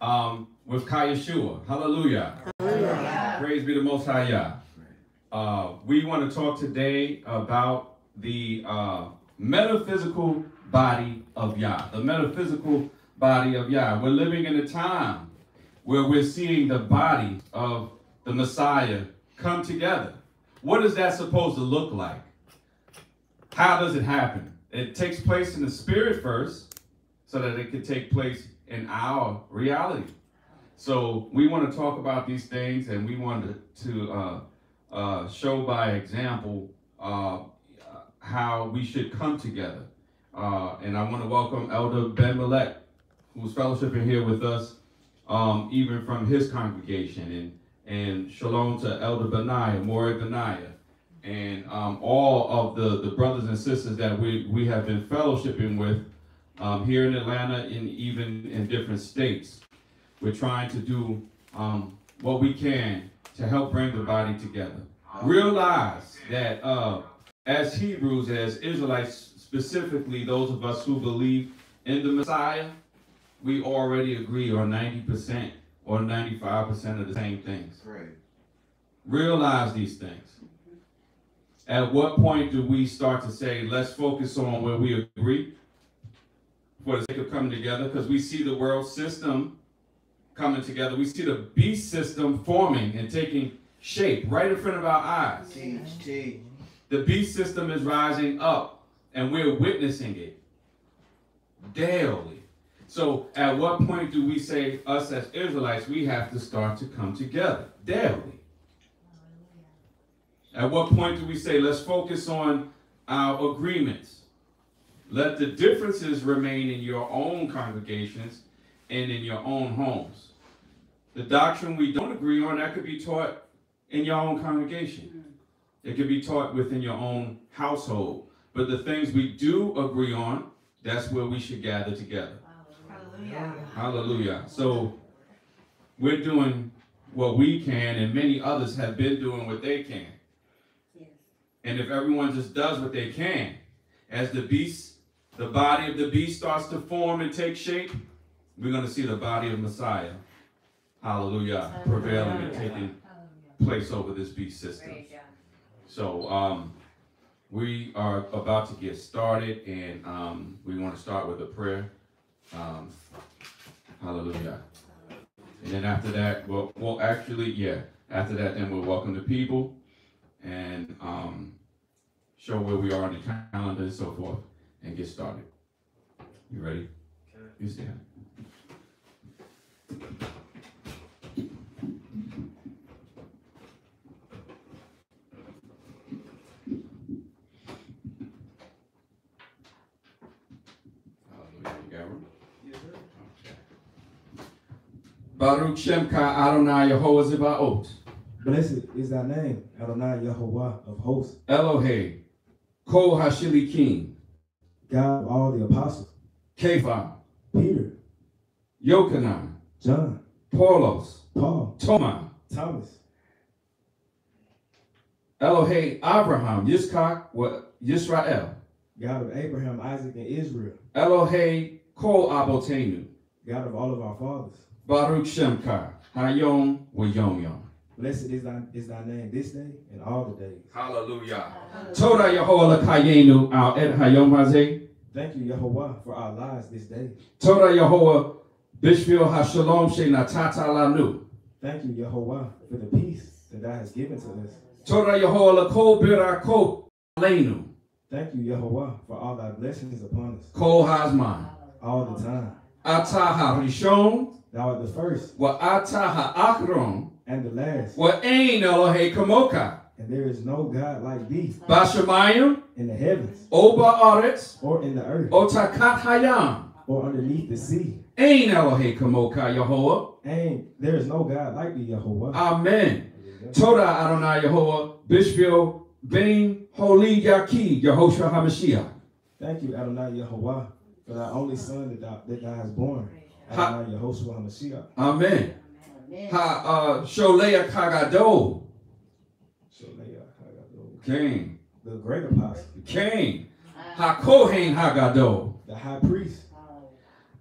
was Khai Yashua. Hallelujah. Hallelujah. Praise be to Most High Yah. We want to talk today about the metaphysical body of Yah. The metaphysical body of Yah. We're living in a time where we're seeing the body of the Messiah come together. What is that supposed to look like? How does it happen? It takes place in the spirit first, so that it can take place in our reality. So we want to talk about these things, and we wanted to show by example how we should come together. And I want to welcome Elder Ben-Malek, who's fellowshipping here with us, even from his congregation. And shalom to Elder Benaiah, Mori Benaiah, and all of the brothers and sisters that we have been fellowshipping with here in Atlanta and even in different states. We're trying to do what we can to help bring the body together. Realize that as Hebrews, as Israelites, specifically those of us who believe in the Messiah, we already agree on 90% or 95% of the same things. Right. Realize these things. At what point do we start to say, let's focus on where we agree for the sake of coming together? Because we see the world system coming together. We see the beast system forming and taking shape right in front of our eyes. Teach. The beast system is rising up, and we're witnessing it daily. So at what point do we say, us as Israelites, we have to start to come together daily? At what point do we say, let's focus on our agreements? Let the differences remain in your own congregations and in your own homes. The doctrine we don't agree on, that could be taught in your own congregation. It could be taught within your own household. But the things we do agree on, that's where we should gather together. Hallelujah. Hallelujah. So we're doing what we can, and many others have been doing what they can. And if everyone just does what they can, as the beast, the body of the beast starts to form and take shape, we're going to see the body of Messiah, hallelujah, prevailing and taking place over this beast system. So we are about to get started, and we want to start with a prayer. Hallelujah. And then after that, then we'll welcome the people and show where we are on the calendar and so forth, and get started. You ready? You stand. Baruch Shem Ka Adonai Yehoah Zebaot. Blessed is thy name, Adonai Yahowah of hosts. Elohim, Kol Hashili King, God of all the apostles. Kepha, Peter. Yochanan, John. Paulos, Paul. Thomas. Elohim, Abraham, Yitzchak, Yisrael. God of Abraham, Isaac, and Israel. Elohim, Kol Abotenu, God of all of our fathers. Baruch Shem Ka Hayom Wayom Yom. Blessed is thy name this day and all the days. Hallelujah. Toda Yehoah L'Kayenu Al Et Hayom Hazeh. Thank you, Yehoah, for our lives this day. Toda Yehoah Bishvil HaShalom She'natata Lanu. Thank you, Yehoah, for the peace that thou hast given to us. Toda Yehoah L'Kol Birakot Aleinu. Thank you, Yehoah, for all thy blessings upon us. Kol Hazman. All the time. Atah HaRishon. Thou art the first. Wa Atah HaAchron. And the last. Wa'ain Elohe Kamoka. And there is no God like thee. Bashamayim. In the heavens. Oba'aretz. Or in the earth. Otakat Hayam. Or underneath the sea. Ain Elohe Kamoka Yehoah. Ain. There is no God like thee, Yehoah. Amen. Toda Adonai Yehoah. Bishvil Ben Holi Yaki Yehoshua HaMashiach. Thank you, Adonai Yehoah, for thy only son that thou hast born. Adonai Yehoshua HaMashiach. Amen. Ha Sholea Kagado. King. The great apostle. King. Ha Kohen Hagado. The high priest.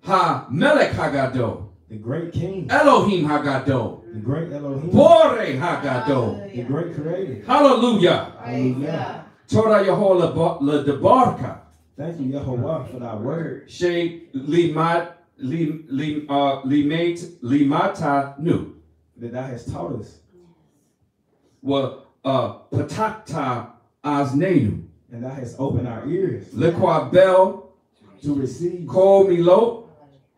Ha Melech Hagado. the great king, Elohim HaGadol, the great Elohim, Bore HaGadol, the great creator. Hallelujah. Hallelujah. Torah Yehoah LeDebarka. Thank you, Yahowah, for thy word. She limata nu. That thou hast taught us. Well, patakta aznenu. And thou hast opened our ears. Lequa bell. To receive. Kol milo.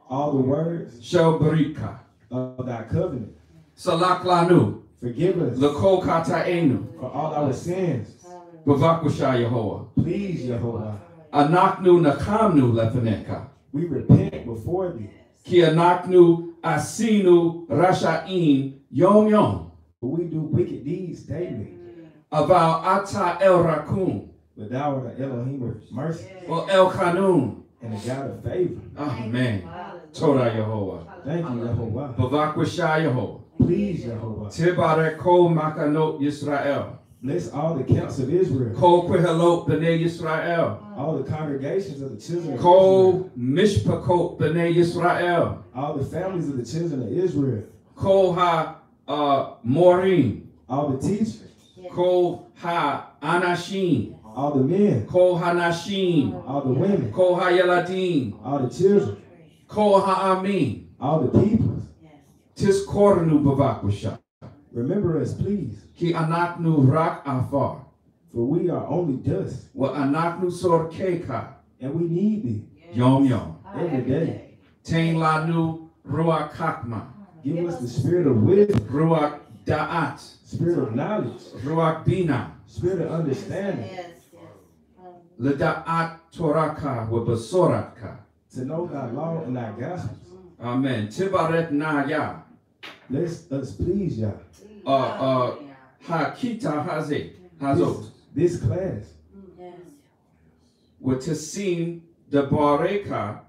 All the words. Shel barika. Of thy covenant. Salak lanu. Forgive us. Lekol kataenu. For all our sins. Bavakusha Yehoah. Please, Yehoah. Anaknu nakamnu lefaneka. We repent before thee. Ki anaknu asinu rashaim yom yom. But we do wicked deeds daily. Aval ata el rakum. But thou art the Elohim of mercy. Or el kanun. And the God of favor. Amen. Torah Yehoah. Thank you, Yehoah. Bavakusha Yehoah. Please, Yehoah. Tibareko makanot Yisrael. Bless all the camps of Israel. Kol Kwehelot B'nai Yisrael. All the congregations of the children of Israel. Kol Mishpachot B'nai Yisrael. All the families of the children of Israel. Kol Ha-Morim. All the teachers. Kol Ha-Anashim. All the men. Kol Ha-Nashim. All the women. Kol Ha-Yeladim. All the children. Kol Ha-Amim. All the peoples. Tizkornu B'vakusha. Remember us, please. Ki anaknu rak afar. For we are only dust. Wa anaknu sor keka. And we need thee. Yom yom. Every day. Tain lanu ruach hakma. Give us the spirit of wisdom. Ruach da'at. Spirit of knowledge. Ruach bina. Spirit of understanding. Leda'at toraka wa basoraka. To know thy law and thy gospels. Amen. Tibaret na ya. Let us please Yah. Hakita Haze Hazot. This class. With Tassim the Bareka.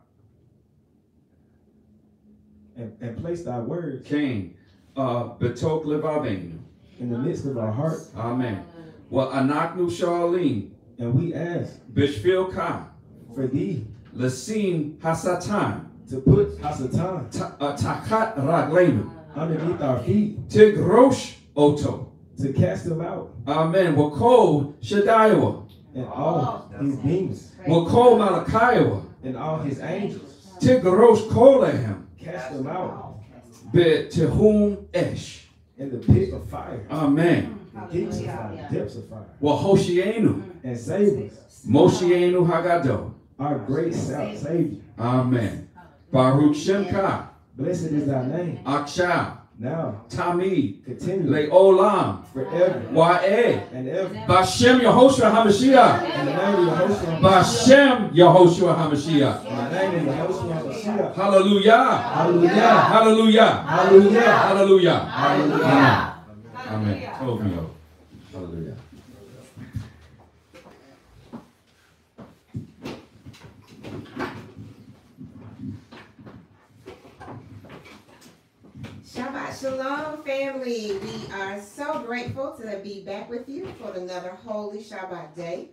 And place thy word. Cain. Betok Levavin. In the midst of our heart. Amen. Well Anaknu Sharlene. And we ask. Bishfil Ka. For thee. Lasim Hasatan. To put Hasatan. Takat Raglenu. Underneath our feet. Tigrosh Oto. To cast them out. Amen. Wakol Shaddaiwa. And all his demons. Wakol Malachiwa. And all his angels. Tigrosh Kolehem. Cast them out. Bet Tehum Esh. In the pit of fire. Amen. Deeps of fire. Depths of fire. Wahoshienu. And save us. Moshienu Hagado. Our great Savior. Amen. Baruch Shemka. Blessed is thy name. Aksha. Now. Tami. Continue. Leolam. Forever. Ya'eh. And ever. Bashem Yehoshua HaMashiach. In the name of Yehoshua HaMashiach. Bashem Yehoshua HaMashiach. In the name of Yehoshua HaMashiach. Hallelujah. Hallelujah. Hallelujah. Hallelujah. Hallelujah. Hallelujah. Amen. Amen. Hallelujah. Shabbat Shalom, family. We are so grateful to be back with you for another holy Shabbat day.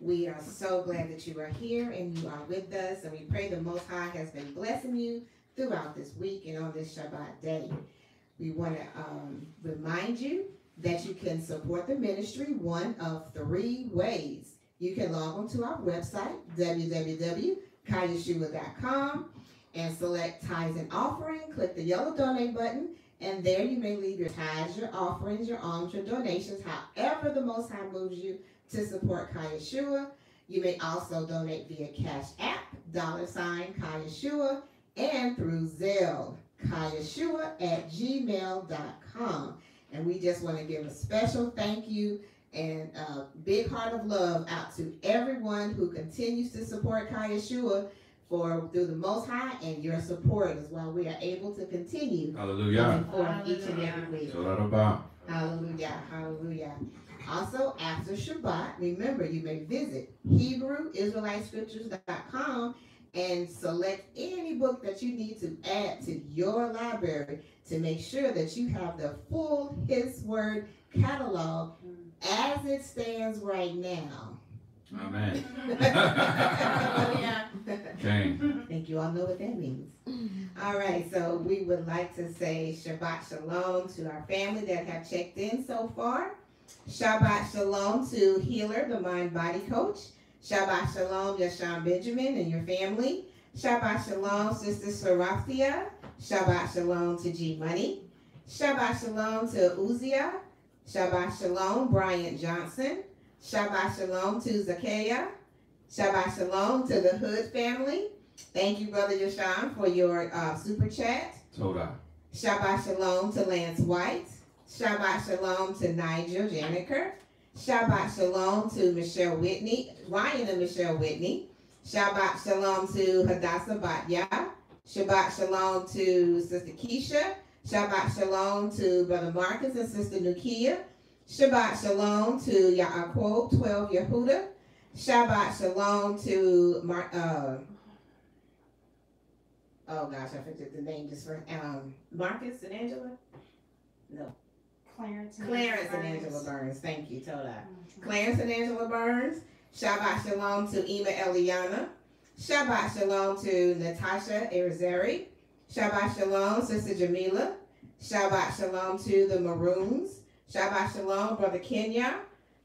We are so glad that you are here and you are with us, and we pray the Most High has been blessing you throughout this week and on this Shabbat day. We want to remind you that you can support the ministry one of three ways. You can log on to our website, www.khaiyashua.com. and select tithes and offering, click the yellow donate button, and there you may leave your tithes, your offerings, your alms, your donations, however the Most High moves you to support Khai Yashua. You may also donate via Cash App, $ Khai Yashua, and through Zelle, KhaiYashua@gmail.com. And we just want to give a special thank you and a big heart of love out to everyone who continues to support Khai Yashua through the Most High, and your support is why we are able to continue. Hallelujah. Each and every week. Hallelujah. Hallelujah. Hallelujah. Also, after Shabbat, remember you may visit HebrewIsraeliteScriptures.com and select any book that you need to add to your library to make sure that you have the full His Word catalog as it stands right now. Amen. Okay. Thank you. All know what that means. All right. So we would like to say Shabbat Shalom to our family that have checked in so far. Shabbat Shalom to Healer, the Mind Body Coach. Shabbat Shalom, Yashan Benjamin and your family. Shabbat Shalom, Sister Sarathia. Shabbat Shalom to G Money. Shabbat Shalom to Uzia. Shabbat Shalom, Brian Johnson. Shabbat Shalom to Zakiah. Shabbat Shalom to the Hood family. Thank you, Brother Yashan, for your super chat. Toda. Shabbat Shalom to Lance White. Shabbat Shalom to Nigel Janiker. Shabbat Shalom to Michelle Whitney, Ryan and Michelle Whitney. Shabbat Shalom to Hadassah Batya. Shabbat Shalom to Sister Keisha. Shabbat Shalom to Brother Marcus and Sister Nukia. Shabbat Shalom to Yaakov 12 Yehudah. Shabbat Shalom to I forget the name just for Marcus and Angela. No. Clarence and Angela Burns. Thank you, Toda. Mm-hmm. Clarence and Angela Burns. Shabbat Shalom to Ema Eliana. Shabbat Shalom to Natasha Irizarry. Shabbat Shalom, Sister Jamila. Shabbat Shalom to the Maroons. Shabbat Shalom, Brother Kenya.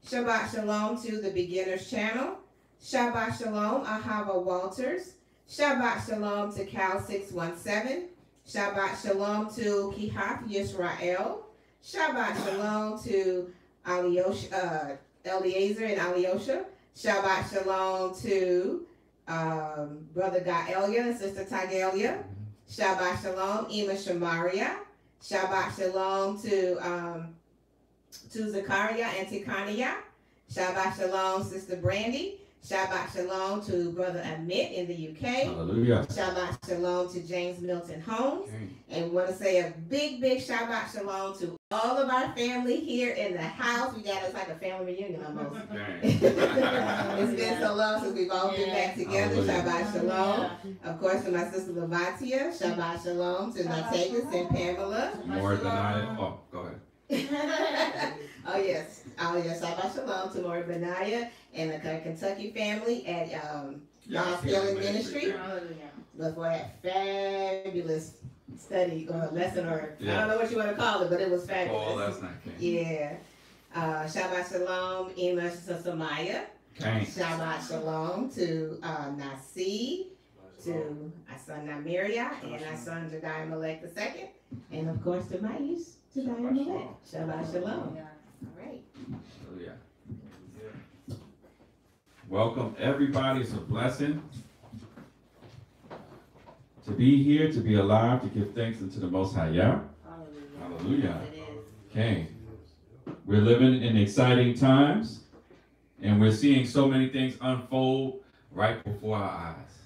Shabbat Shalom to the Beginners Channel. Shabbat Shalom, Ahava Walters. Shabbat Shalom to Cal 617. Shabbat Shalom to Kihath Yisrael. Shabbat Shalom to Eliezer and Alyosha. Shabbat Shalom to Brother Gaelia and Sister Tigelia. Shabbat Shalom, Ima Shamaria. Shabbat Shalom to Zakaria and Tikania. Shabbat Shalom, Sister Brandy. Shabbat Shalom to Brother Amit in the UK. Hallelujah. Shabbat Shalom to James Milton Holmes. Okay. And we want to say a big, big Shabbat Shalom to all of our family here in the house. We got us like a family reunion almost. It's been so long since we've all been back together. Hallelujah. Shabbat Shalom. Yeah. Of course, to my sister Lavatia. Shabbat Shalom to Nategas and Pamela. More than I... Oh, go ahead. Oh yes, Shabbat Shalom to Mori Benaiah and the Kentucky family at God's Healing Ministry. But for that fabulous study or lesson or I don't know what you want to call it, but it was fabulous. Oh, that's not good. Yeah. Shabbat Shalom, Ema Samaya. Shabbat Shalom to Nasi, to our son Namiria and our son Jediah Malek II, and of course to Ma'is. Shabbat Shalom. Shabbat Shalom. All right. Hallelujah. Welcome, everybody. It's a blessing to be here, to be alive, to give thanks unto the Most High Yah. Hallelujah. Hallelujah. Okay. We're living in exciting times, and we're seeing so many things unfold right before our eyes.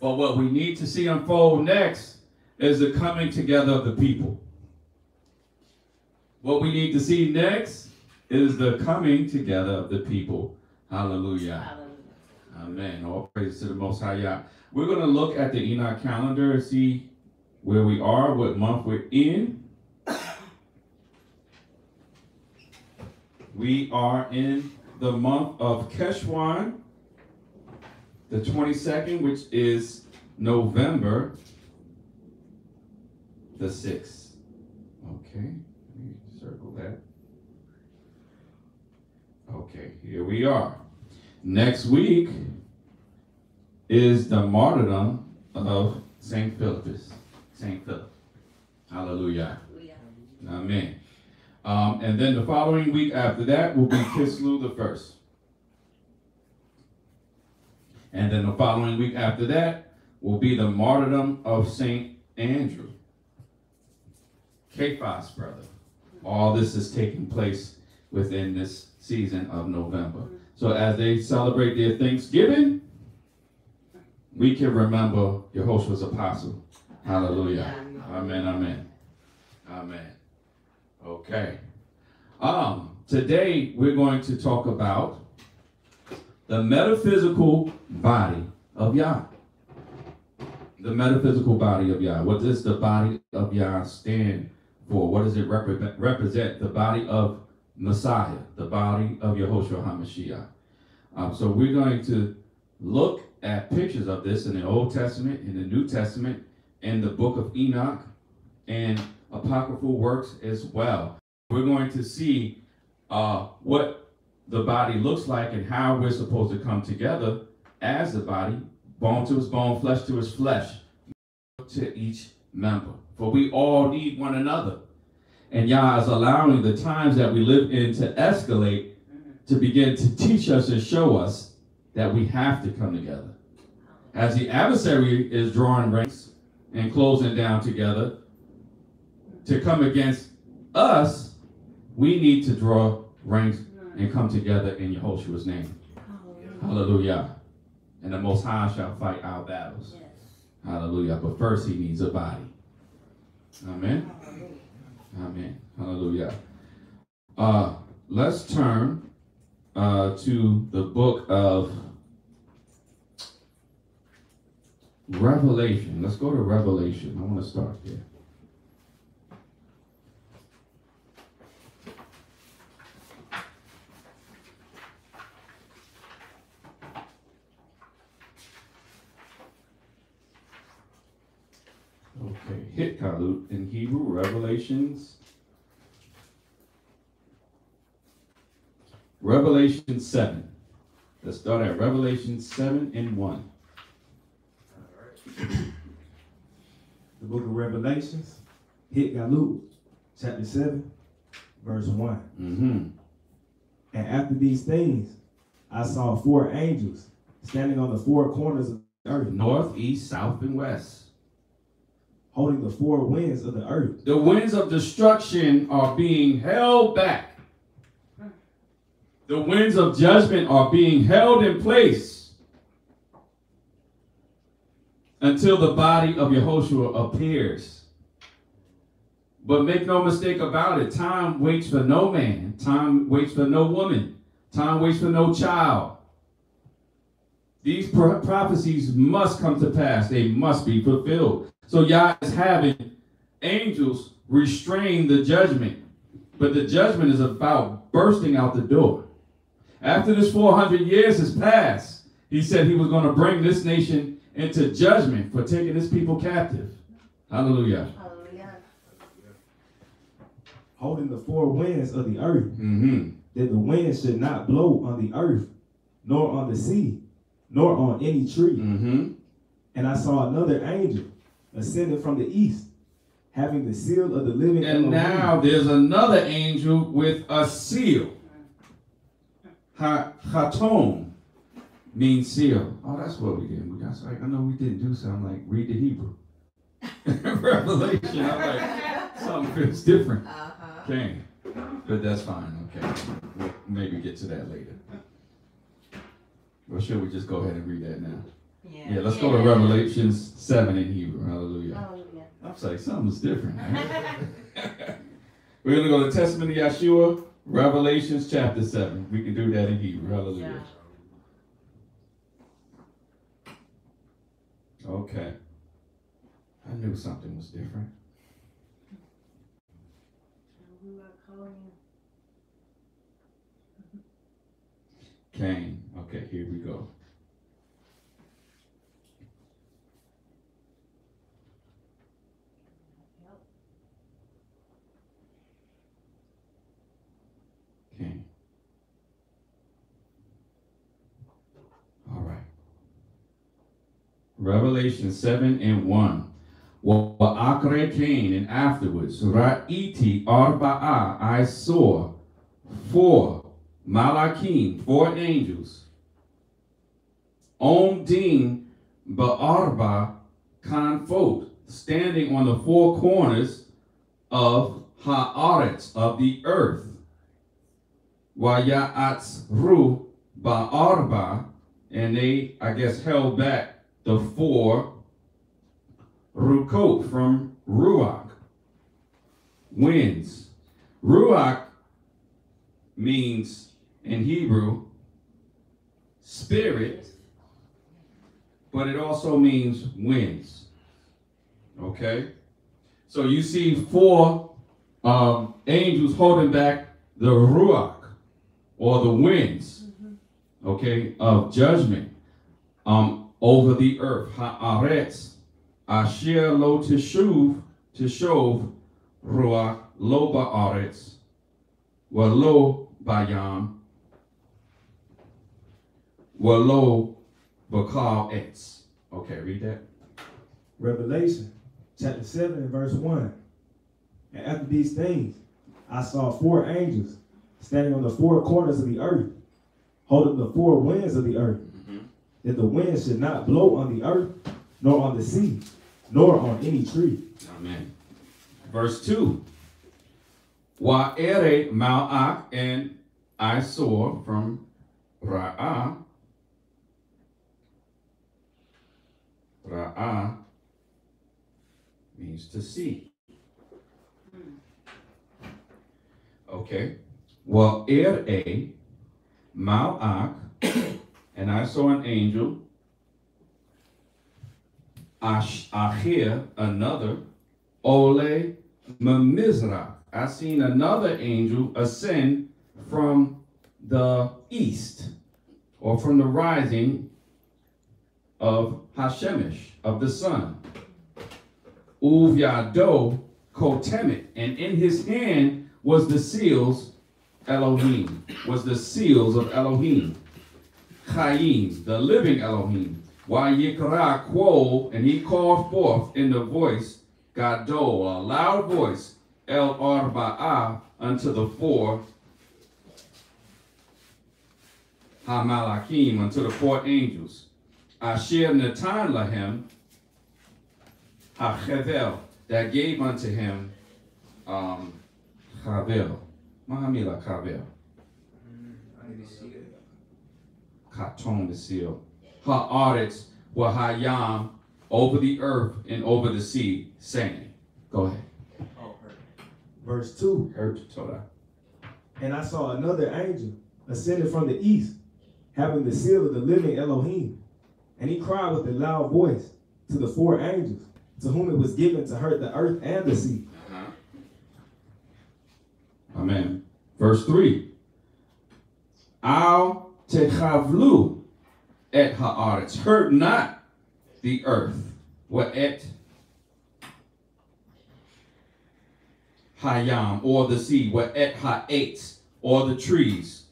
But what we need to see unfold next is the coming together of the people. What we need to see next is the coming together of the people. Hallelujah. Hallelujah. Amen. All praise to the Most High Yah. We're going to look at the Enoch calendar and see where we are, what month we're in. We are in the month of Keshwan, the 22nd, which is November the 6th. Okay. Circle that. Okay, here we are. Next week is the martyrdom of St. Philip's. St. Philip. Hallelujah. Hallelujah. Amen. And then the following week after that will be Kislew the 1st. And then the following week after that will be the martyrdom of St. Andrew. Cephas, brother. All this is taking place within this season of November. So as they celebrate their Thanksgiving, we can remember Yehoshua's apostle. Hallelujah. Amen, amen. Amen. Okay. Today we're going to talk about the metaphysical body of Yah. The metaphysical body of Yah. What does the body of Yah stand for? What does it represent? The body of Messiah, the body of Yehoshua HaMashiach. So we're going to look at pictures of this in the Old Testament, in the New Testament, in the book of Enoch, and apocryphal works as well. We're going to see what the body looks like and how we're supposed to come together as the body, bone to his bone, flesh to his flesh, to each member. For we all need one another. And Yah is allowing the times that we live in to escalate, to begin to teach us and show us that we have to come together. As the adversary is drawing ranks and closing down together to come against us, we need to draw ranks and come together in Yahoshua's name. Hallelujah. Hallelujah. And the Most High shall fight our battles. Yes. Hallelujah. But first he needs a body. Amen. Hallelujah. Amen. Hallelujah. Let's turn to the book of Revelation. Let's go to Revelation. I want to start there. Okay, hit Kalut in Hebrew, Revelation 7. Let's start at Revelation 7 and 1. All right. The book of Revelations, hit Kalut, chapter 7, verse 1. And after these things, I saw four angels standing on the four corners of the earth, north, east, south, and west, holding the four winds of the earth. The winds of destruction are being held back. The winds of judgment are being held in place until the body of Yehoshua appears. But make no mistake about it, time waits for no man. Time waits for no woman. Time waits for no child. These prophecies must come to pass. They must be fulfilled. So Yah is having angels restrain the judgment, but the judgment is about bursting out the door. After this 400 years has passed, he said he was going to bring this nation into judgment for taking his people captive. Hallelujah. Hallelujah. Holding the four winds of the earth, that the wind should not blow on the earth, nor on the sea, nor on any tree. And I saw another angel ascended from the east, having the seal of the living Elohim. And now there's another angel with a seal. Chatom means seal. Oh, that's what we did. We got, like, I know we didn't do something like read the Hebrew. Revelation. I'm like, something feels different. Okay. But that's fine. Okay. We'll maybe get to that later. Or should we just go ahead and read that now? Yeah, let's go to Revelation 7 in Hebrew. Hallelujah. Hallelujah. I'm like, something's different. We're going to go to Testament of Yeshua, Revelation chapter 7. We can do that in Hebrew. Hallelujah. Yeah. Okay. I knew something was different. Cain. Okay, here we go. Revelation 7 and 1. Wa'akre Cain, and afterwards, Ra'iti Arba'a, I saw four Malakim, four angels, Omdim Ba'arba Kanfot, standing on the four corners of Ha'aretz, of the earth. Wa'ya'atzru Ba'arba, and they, I guess, held back the four Rukot from Ruach, winds. Ruach means in Hebrew spirit, but it also means winds. Okay? So you see four angels holding back the Ruach or the winds. okay, of judgment over the earth. Haaretz, asher lo tishov, ruach lo ba'aretz, walo bayam, walo bakal etz. Okay, read that. Revelation chapter 7 and verse 1. And after these things, I saw four angels standing on the four corners of the earth, holding the four winds of the earth, that the wind should not blow on the earth, nor on the sea, nor on any tree. Amen. Verse 2. Wa'ere mal'ach, and I saw from Ra'ah, Ra'ah means to see. Okay. Well, Wa'ere mal'ach, and I saw an angel, Asher, another, Ole Mamizra. I seen another angel ascend from the east, or from the rising of Hashemish, of the sun. Uv Yado Kotemet, and in his hand was the seals Elohim, was the seals of Elohim. Chaim, the living Elohim. Wa Yikra Quo, and he called forth in the voice, Gadol, a loud voice, El Arba'ah, unto the four Hamalakim, unto the four angels. Asher Natan Lahem HaChevel, that gave unto him Chavel. Mahamila Chavel. Katon the seal. Ha'aretz Wahayam, over the earth and over the sea, saying. Go ahead. Verse 2. And I saw another angel ascending from the east, having the seal of the living Elohim. And he cried with a loud voice to the four angels, to whom it was given to hurt the earth and the sea. Amen. Verse 3. Al techavlu et haaretz, hurt not the earth. Wa'et hayam, or the sea. Wa'et ha'etz, or the trees.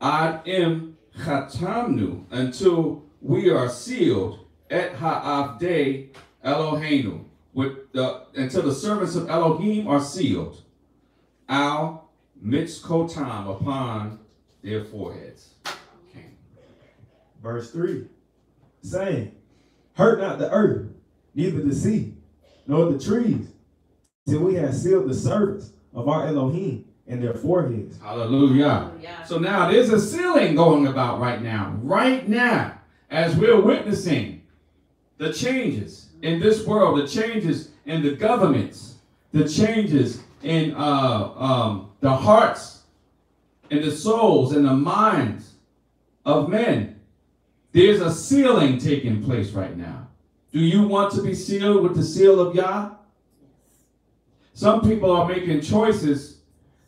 Ad im chatamnu, until we are sealed et ha'avdei Eloheinu, with the, until the servants of Elohim are sealed, al mitzkotam, upon their foreheads. Okay. Verse 3, saying, hurt not the earth, neither the sea, nor the trees, till we have sealed the servants of our Elohim and their foreheads. Hallelujah. Hallelujah. So now there's a sealing going about right now. Right now, as we're witnessing the changes in this world, the changes in the governments, the changes in the hearts and the souls and the minds of men, there's a sealing taking place right now. Do you want to be sealed with the seal of Yah? Some people are making choices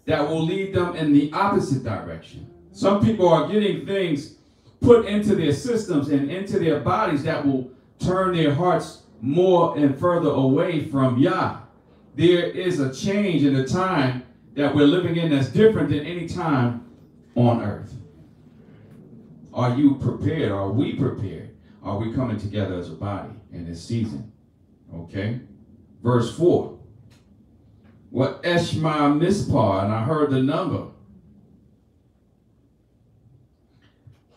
that will lead them in the opposite direction. Some people are getting things put into their systems and into their bodies that will turn their hearts more and further away from Yah. There is a change in the time that we're living in that's different than any time on earth. Are you prepared? Are we prepared? Are we coming together as a body in this season? Okay. Verse 4. What Eshma Mispar, and I heard the number.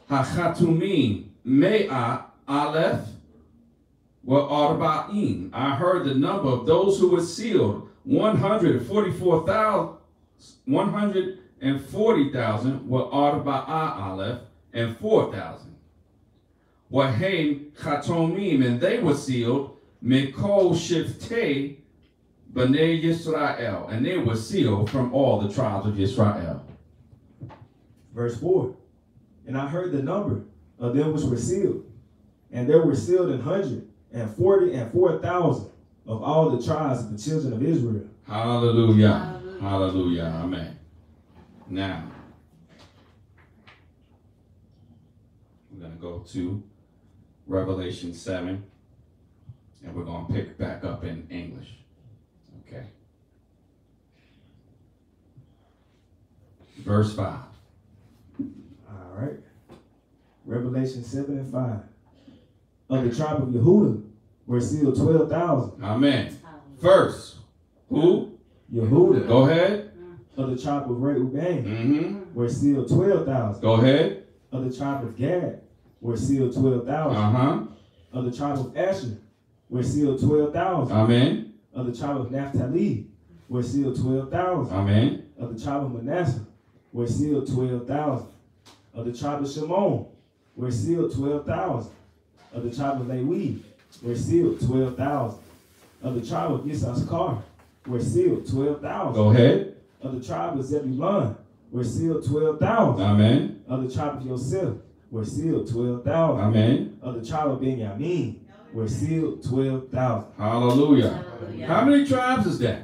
Hachatumim Me'a Aleph Wa'arba'im. I heard the number of those who were sealed, 140,000 were Arba'a Aleph, and 4,000 were Haim Chatomim, and they were sealed Mikol Shiftei B'nai Yisrael, and they were sealed from all the tribes of Yisrael. Verse 4. And I heard the number of them which were sealed, and there were sealed 144,000 of all the tribes of the children of Israel. Hallelujah. Hallelujah. Hallelujah. Amen. Now, We're going to go to Revelation 7, and we're going to pick back up in English. Okay. Verse 5. All right. Revelation 7 and 5. Of the tribe of Yehudah were sealed 12,000. Amen. First, who? Yehudah. Go ahead. Of the tribe of Reuben were sealed 12,000. Go ahead. Of the tribe of Gad were sealed 12,000. Of the tribe of Asher were sealed 12,000. Amen. Of the tribe of Naphtali were sealed 12,000. Amen. Of the tribe of Manasseh were sealed 12,000. Of the tribe of Shimon were sealed 12,000. Of the tribe of Levi were sealed 12,000. Of the tribe of Issachar were sealed 12,000. Go ahead. Of the tribe of Zebulun were sealed 12,000. Amen. Of the tribe of Yosef were sealed 12,000. Amen. Of the tribe of Benyamin were sealed 12,000. Hallelujah. Hallelujah. How many tribes is that?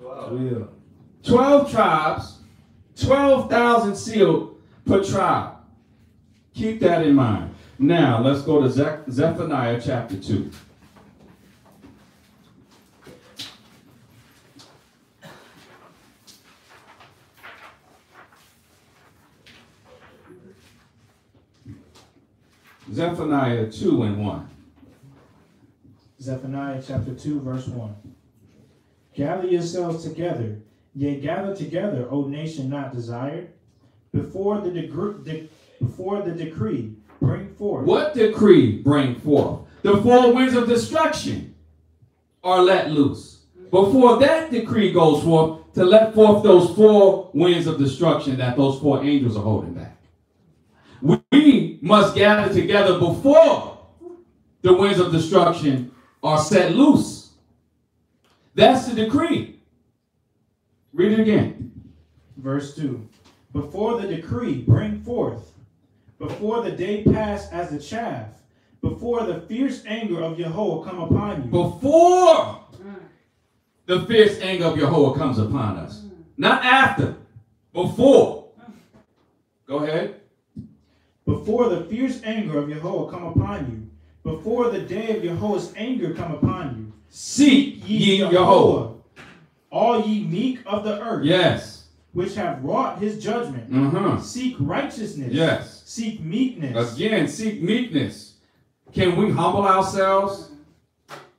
12. 12 tribes, 12,000 sealed per tribe. Keep that in mind. Now, let's go to Zephaniah chapter 2. Zephaniah 2 and 1. Zephaniah chapter 2, verse 1. Gather yourselves together, yea, gather together, O nation not desired, before the decree bring forth. What decree bring forth? The four winds of destruction are let loose. Before that decree goes forth, to let forth those four winds of destruction that those four angels are holding back. We must gather together before the winds of destruction are set loose. That's the decree. Read it again. Verse 2. Before the decree bring forth, before the day pass as the chaff, before the fierce anger of Yahowah come upon you. Before the fierce anger of Yahowah comes upon us. Not after. Before. Go ahead. Before the fierce anger of Yahowah come upon you, before the day of Yahowah's anger come upon you, seek ye Yahowah, all ye meek of the earth, yes, which have wrought his judgment. Seek righteousness. Yes. Seek meekness. Again, seek meekness. Can we humble ourselves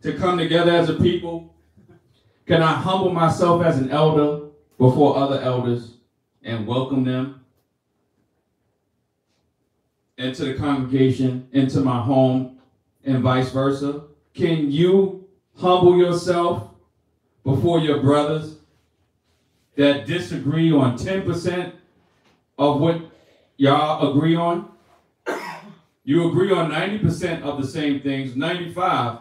to come together as a people? Can I humble myself as an elder before other elders and welcome them into the congregation, into my home, and vice versa? Can you humble yourself before your brothers that disagree on 10% of what y'all agree on? You agree on 90% of the same things, 95,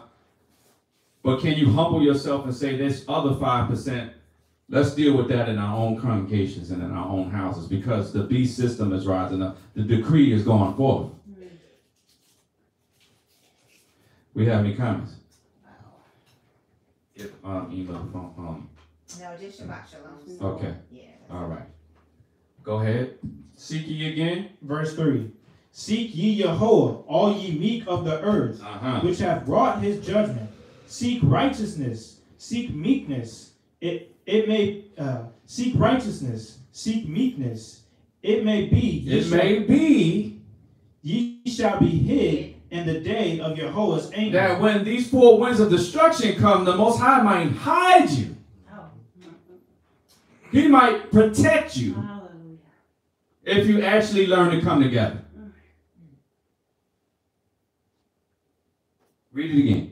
but can you humble yourself and say this other 5%, let's deal with that in our own congregations and in our own houses, because the beast system is rising up. The decree is going forth. We have any comments? If, no, just Shabbat Shalom. Okay. Yeah. All right. Go ahead. Seek ye again. Verse 3. Seek ye Yahowah, all ye meek of the earth, which have wrought his judgment. Seek righteousness. Seek meekness. Seek righteousness, seek meekness. It may be, ye shall be hid in the day of Yehoshua anger. That when these four winds of destruction come, the Most High might hide you. He might protect you if you actually learn to come together. Read it again.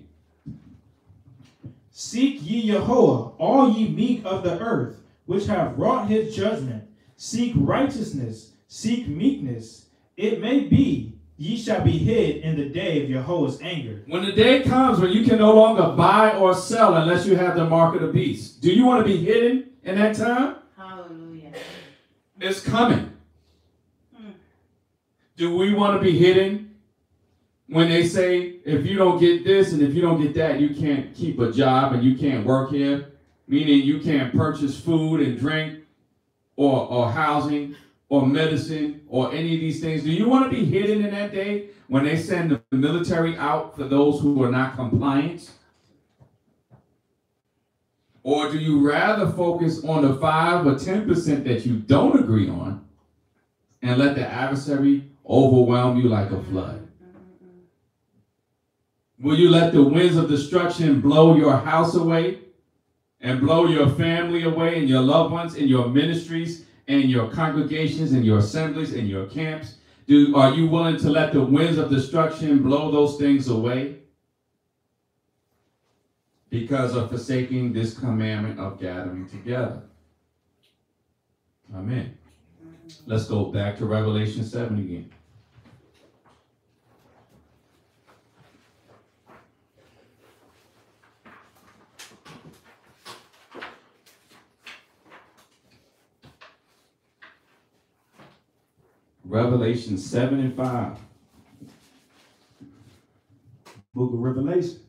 Seek ye Yahowah, all ye meek of the earth, which have wrought his judgment. Seek righteousness, seek meekness. It may be ye shall be hid in the day of Yehoshua anger. When the day comes when you can no longer buy or sell unless you have the mark of the beast, do you want to be hidden in that time? Hallelujah. It's coming. Do we want to be hidden? When they say, if you don't get this and if you don't get that, you can't keep a job and you can't work here, meaning you can't purchase food and drink or housing or medicine or any of these things? Do you want to be hidden in that day when they send the military out for those who are not compliant? Or do you rather focus on the 5 or 10% that you don't agree on and let the adversary overwhelm you like a flood? Will you let the winds of destruction blow your house away and blow your family away and your loved ones and your ministries and your congregations and your assemblies and your camps? Are you willing to let the winds of destruction blow those things away because of forsaking this commandment of gathering together? Amen. Let's go back to Revelation 7 again. Revelation 7 and 5. Book of Revelation,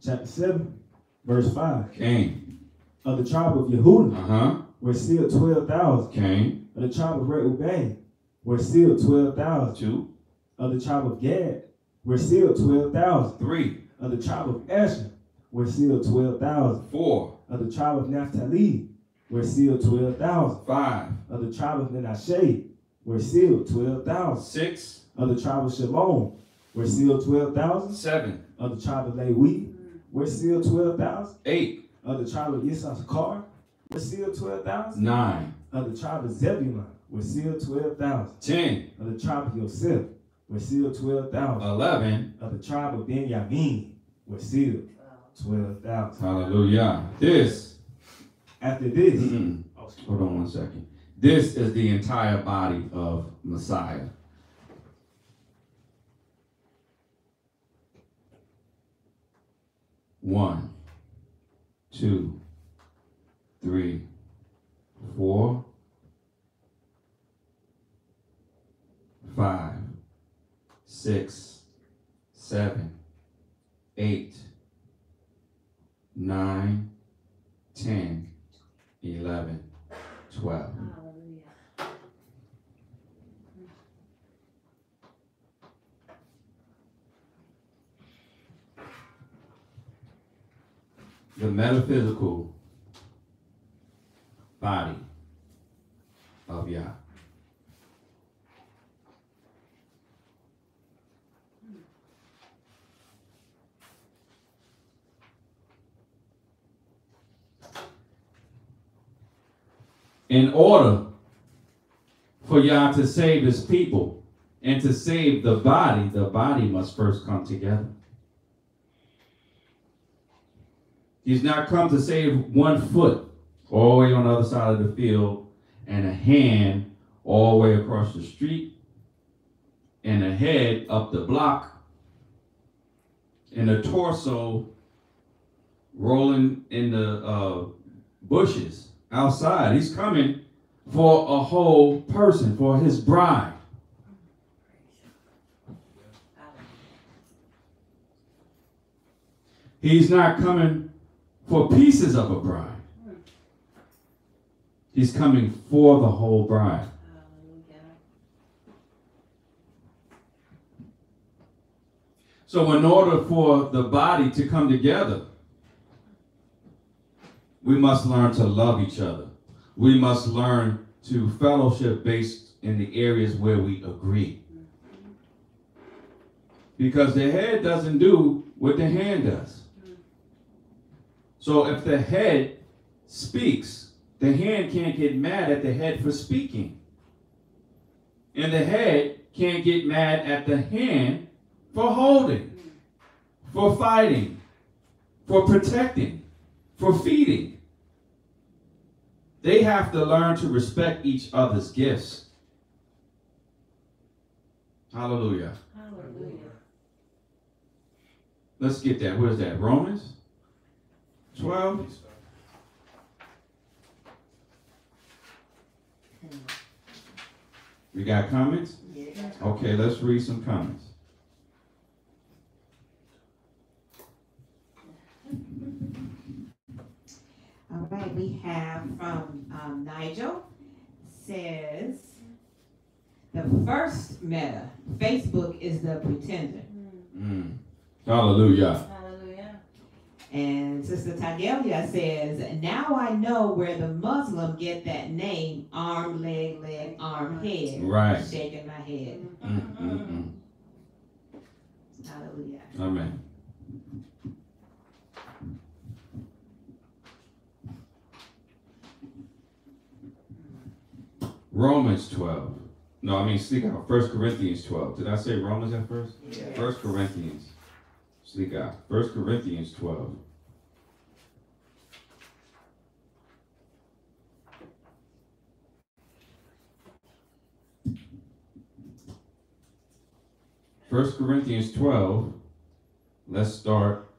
chapter 7, verse 5. Cain. Of the tribe of Yehudah, were sealed 12,000. Cain. Of the tribe of Reuben, were sealed 12,000. 2. Of the tribe of Gad, were sealed 12,000. 3. Of the tribe of Asher, were sealed 12,000. 4. Of the tribe of Naphtali, were sealed 12,000. 5. Of the tribe of Manasseh, were sealed 12,000. 6. Of the tribe of Shimon, were sealed 12,000. 7. Of the tribe of Levi, were sealed 12,000. 8. Of the tribe of Issachar, were sealed 12,000. 9. Of the tribe of Zebulun, were sealed 12,000. 10. Of the tribe of Yosef, were sealed 12,000. 11. Of the tribe of Benyamin, were sealed 12,000. Hallelujah. This. After this. Hold on one second. This is the entire body of Messiah. One, two, three, four, five, six, seven, eight, 9, 10, 11, 12. The metaphysical body of Yah. In order for Yah to save his people and to save the body must first come together. He's not come to save one foot all the way on the other side of the field and a hand all the way across the street and a head up the block and a torso rolling in the bushes outside. He's coming for a whole person, for his bride. He's not coming for pieces of a bride. He's coming for the whole bride. So in order for the body to come together, we must learn to love each other. We must learn to fellowship based in the areas where we agree. Because the head doesn't do what the hand does. So if the head speaks, the hand can't get mad at the head for speaking. And the head can't get mad at the hand for holding, for fighting, for protecting, for feeding. They have to learn to respect each other's gifts. Hallelujah. Hallelujah. Let's get that. Where's that? Romans? 12. We got comments? Yeah. Okay, let's read some comments. All right, we have from Nigel says, The first meta, Facebook, is the pretender. Mm. Hallelujah. Hallelujah. And Sister Tagelia says, now I know where the Muslim get that name, arm, leg, arm, head. Right. Shaking my head. Mm, mm, mm. Hallelujah. Amen. Romans 12. No, I mean, sneak out. 1 Corinthians 12. Did I say Romans at first? Yes. 1 Corinthians. Sneak out. 1 Corinthians 12. First Corinthians 12, let's start.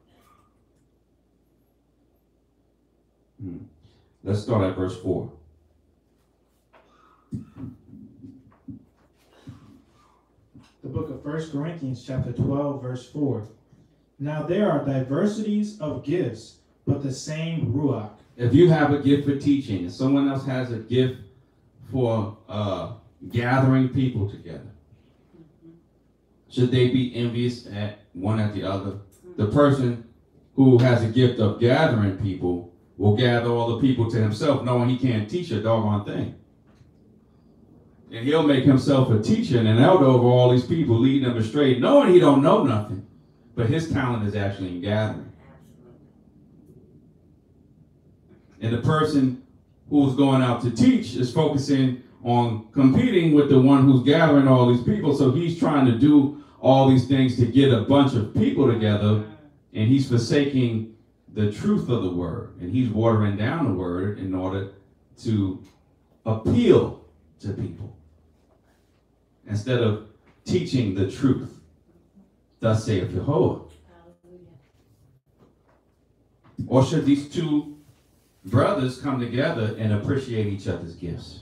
Let's start at verse 4. The book of 1 Corinthians chapter 12, verse 4. Now there are diversities of gifts, but the same Ruach. If you have a gift for teaching, and someone else has a gift for gathering people together, should they be envious at one at the other? The person who has a gift of gathering people will gather all the people to himself, knowing he can't teach a doggone thing. And he'll make himself a teacher and an elder over all these people, leading them astray, knowing he don't know nothing. But his talent is actually in gathering. And the person who's going out to teach is focusing on competing with the one who's gathering all these people. So he's trying to do all these things to get a bunch of people together, and he's forsaking the truth of the word, and he's watering down the word in order to appeal to people instead of teaching the truth. Thus saith Yahowah. Or should these two brothers come together and appreciate each other's gifts?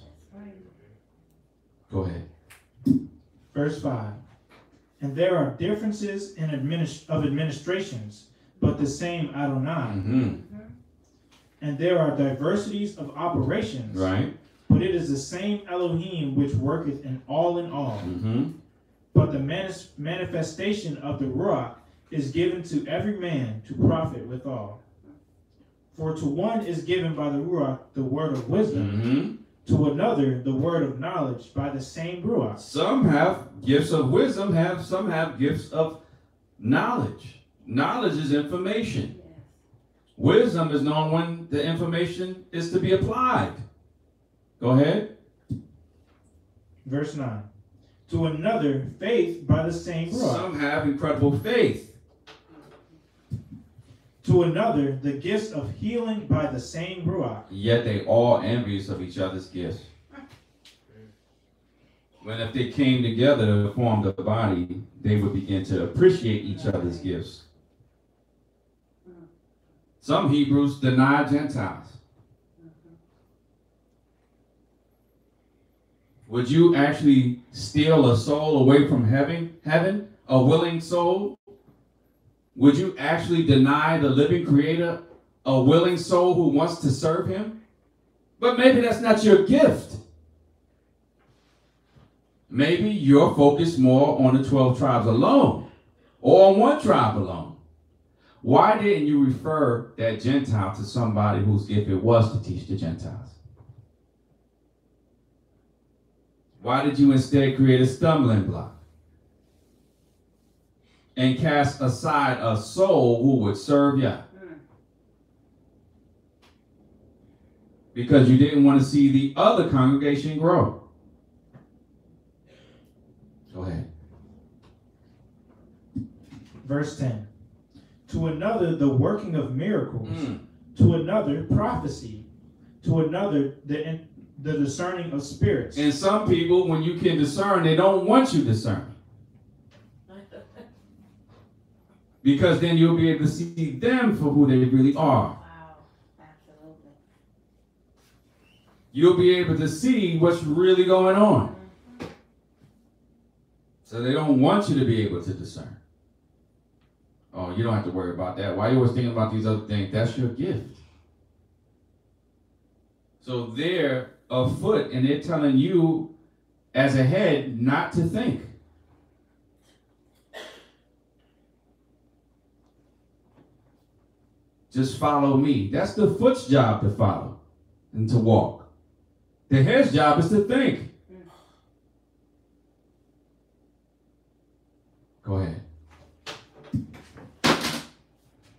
Go ahead. Verse 5. And there are differences in administrations, but the same Adonai. Mm-hmm. And there are diversities of operations, right? But it is the same Elohim which worketh in all. Mm-hmm. But the manifestation of the Ruach is given to every man to profit withal. For to one is given by the Ruach the word of wisdom, mm-hmm. to another the word of knowledge by the same Ruach. Some have gifts of wisdom, some have gifts of knowledge. Knowledge is information. Yeah. Wisdom is knowing when the information is to be applied. Go ahead. Verse 9. To another faith by the same Ruach. Some have incredible faith. To another, the gifts of healing by the same Ruach. Yet they all envious of each other's gifts. When if they came together to form the body, they would begin to appreciate each other's gifts. Some Hebrews deny Gentiles. Would you actually steal a soul away from heaven? A willing soul? Would you actually deny the living creator a willing soul who wants to serve him? But maybe that's not your gift. Maybe you're focused more on the 12 tribes alone or on one tribe alone. Why didn't you refer that Gentile to somebody whose gift it was to teach the Gentiles? Why did you instead create a stumbling block and cast aside a soul who would serve you? Because you didn't want to see the other congregation grow. Go ahead. Verse 10. To another, the working of miracles. Mm. To another, prophecy. To another, the discerning of spirits. And some people, when you can discern, they don't want you discerning. Because then you'll be able to see them for who they really are. Wow, absolutely. You'll be able to see what's really going on. Mm-hmm. So they don't want you to be able to discern. Oh, you don't have to worry about that. Why are you always thinking about these other things? That's your gift. So they're afoot and they're telling you as a head not to think. Just follow me. That's the foot's job, to follow and to walk. The head's job is to think. Go ahead.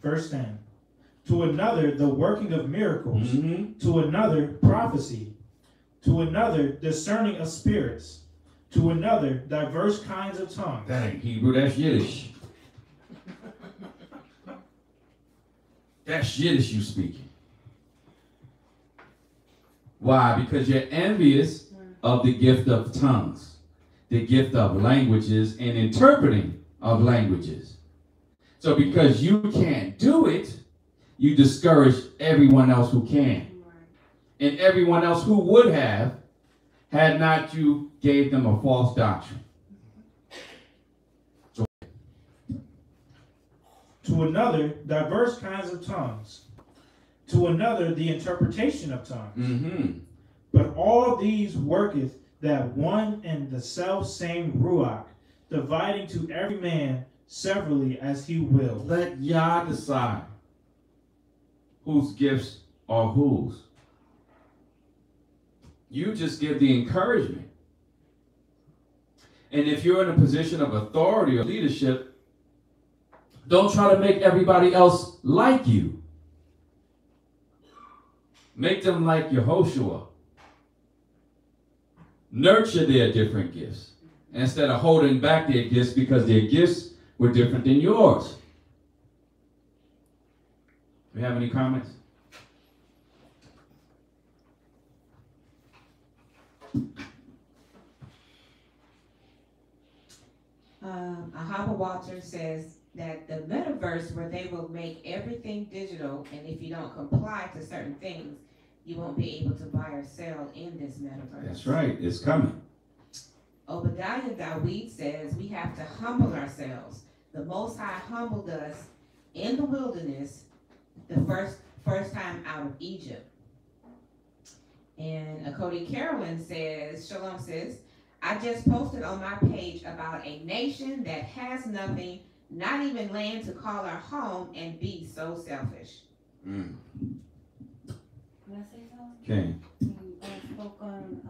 Verse 10. To another, the working of miracles. Mm-hmm. To another, prophecy. To another, discerning of spirits. To another, diverse kinds of tongues. That ain't Hebrew, that's Yiddish. That's Yiddish you speaking. Why? Because you're envious of the gift of tongues, the gift of languages, and interpreting of languages. So because you can't do it, you discourage everyone else who can. And everyone else who would have, had not you gave them a false doctrine. So. To another, diverse kinds of tongues. To another, the interpretation of tongues. Mm-hmm. But all these worketh that one and the self same Ruach, dividing to every man severally as he will. Let Yah decide whose gifts are whose. You just give the encouragement. And if you're in a position of authority or leadership, don't try to make everybody else like you. Make them like Yehoshua. Nurture their different gifts instead of holding back their gifts because their gifts were different than yours. Do you have any comments? Ahava Walter says that the metaverse, where they will make everything digital, and if you don't comply to certain things, you won't be able to buy or sell in this metaverse. That's right. It's coming. Obadiah Dawid says we have to humble ourselves. The Most High humbled us in the wilderness the first time out of Egypt. And Akodi Carolyn says, Shalom sis, I just posted on my page about a nation that has nothing, not even land to call our home, and be so selfish. Mm. Can I say something? Okay. You spoke on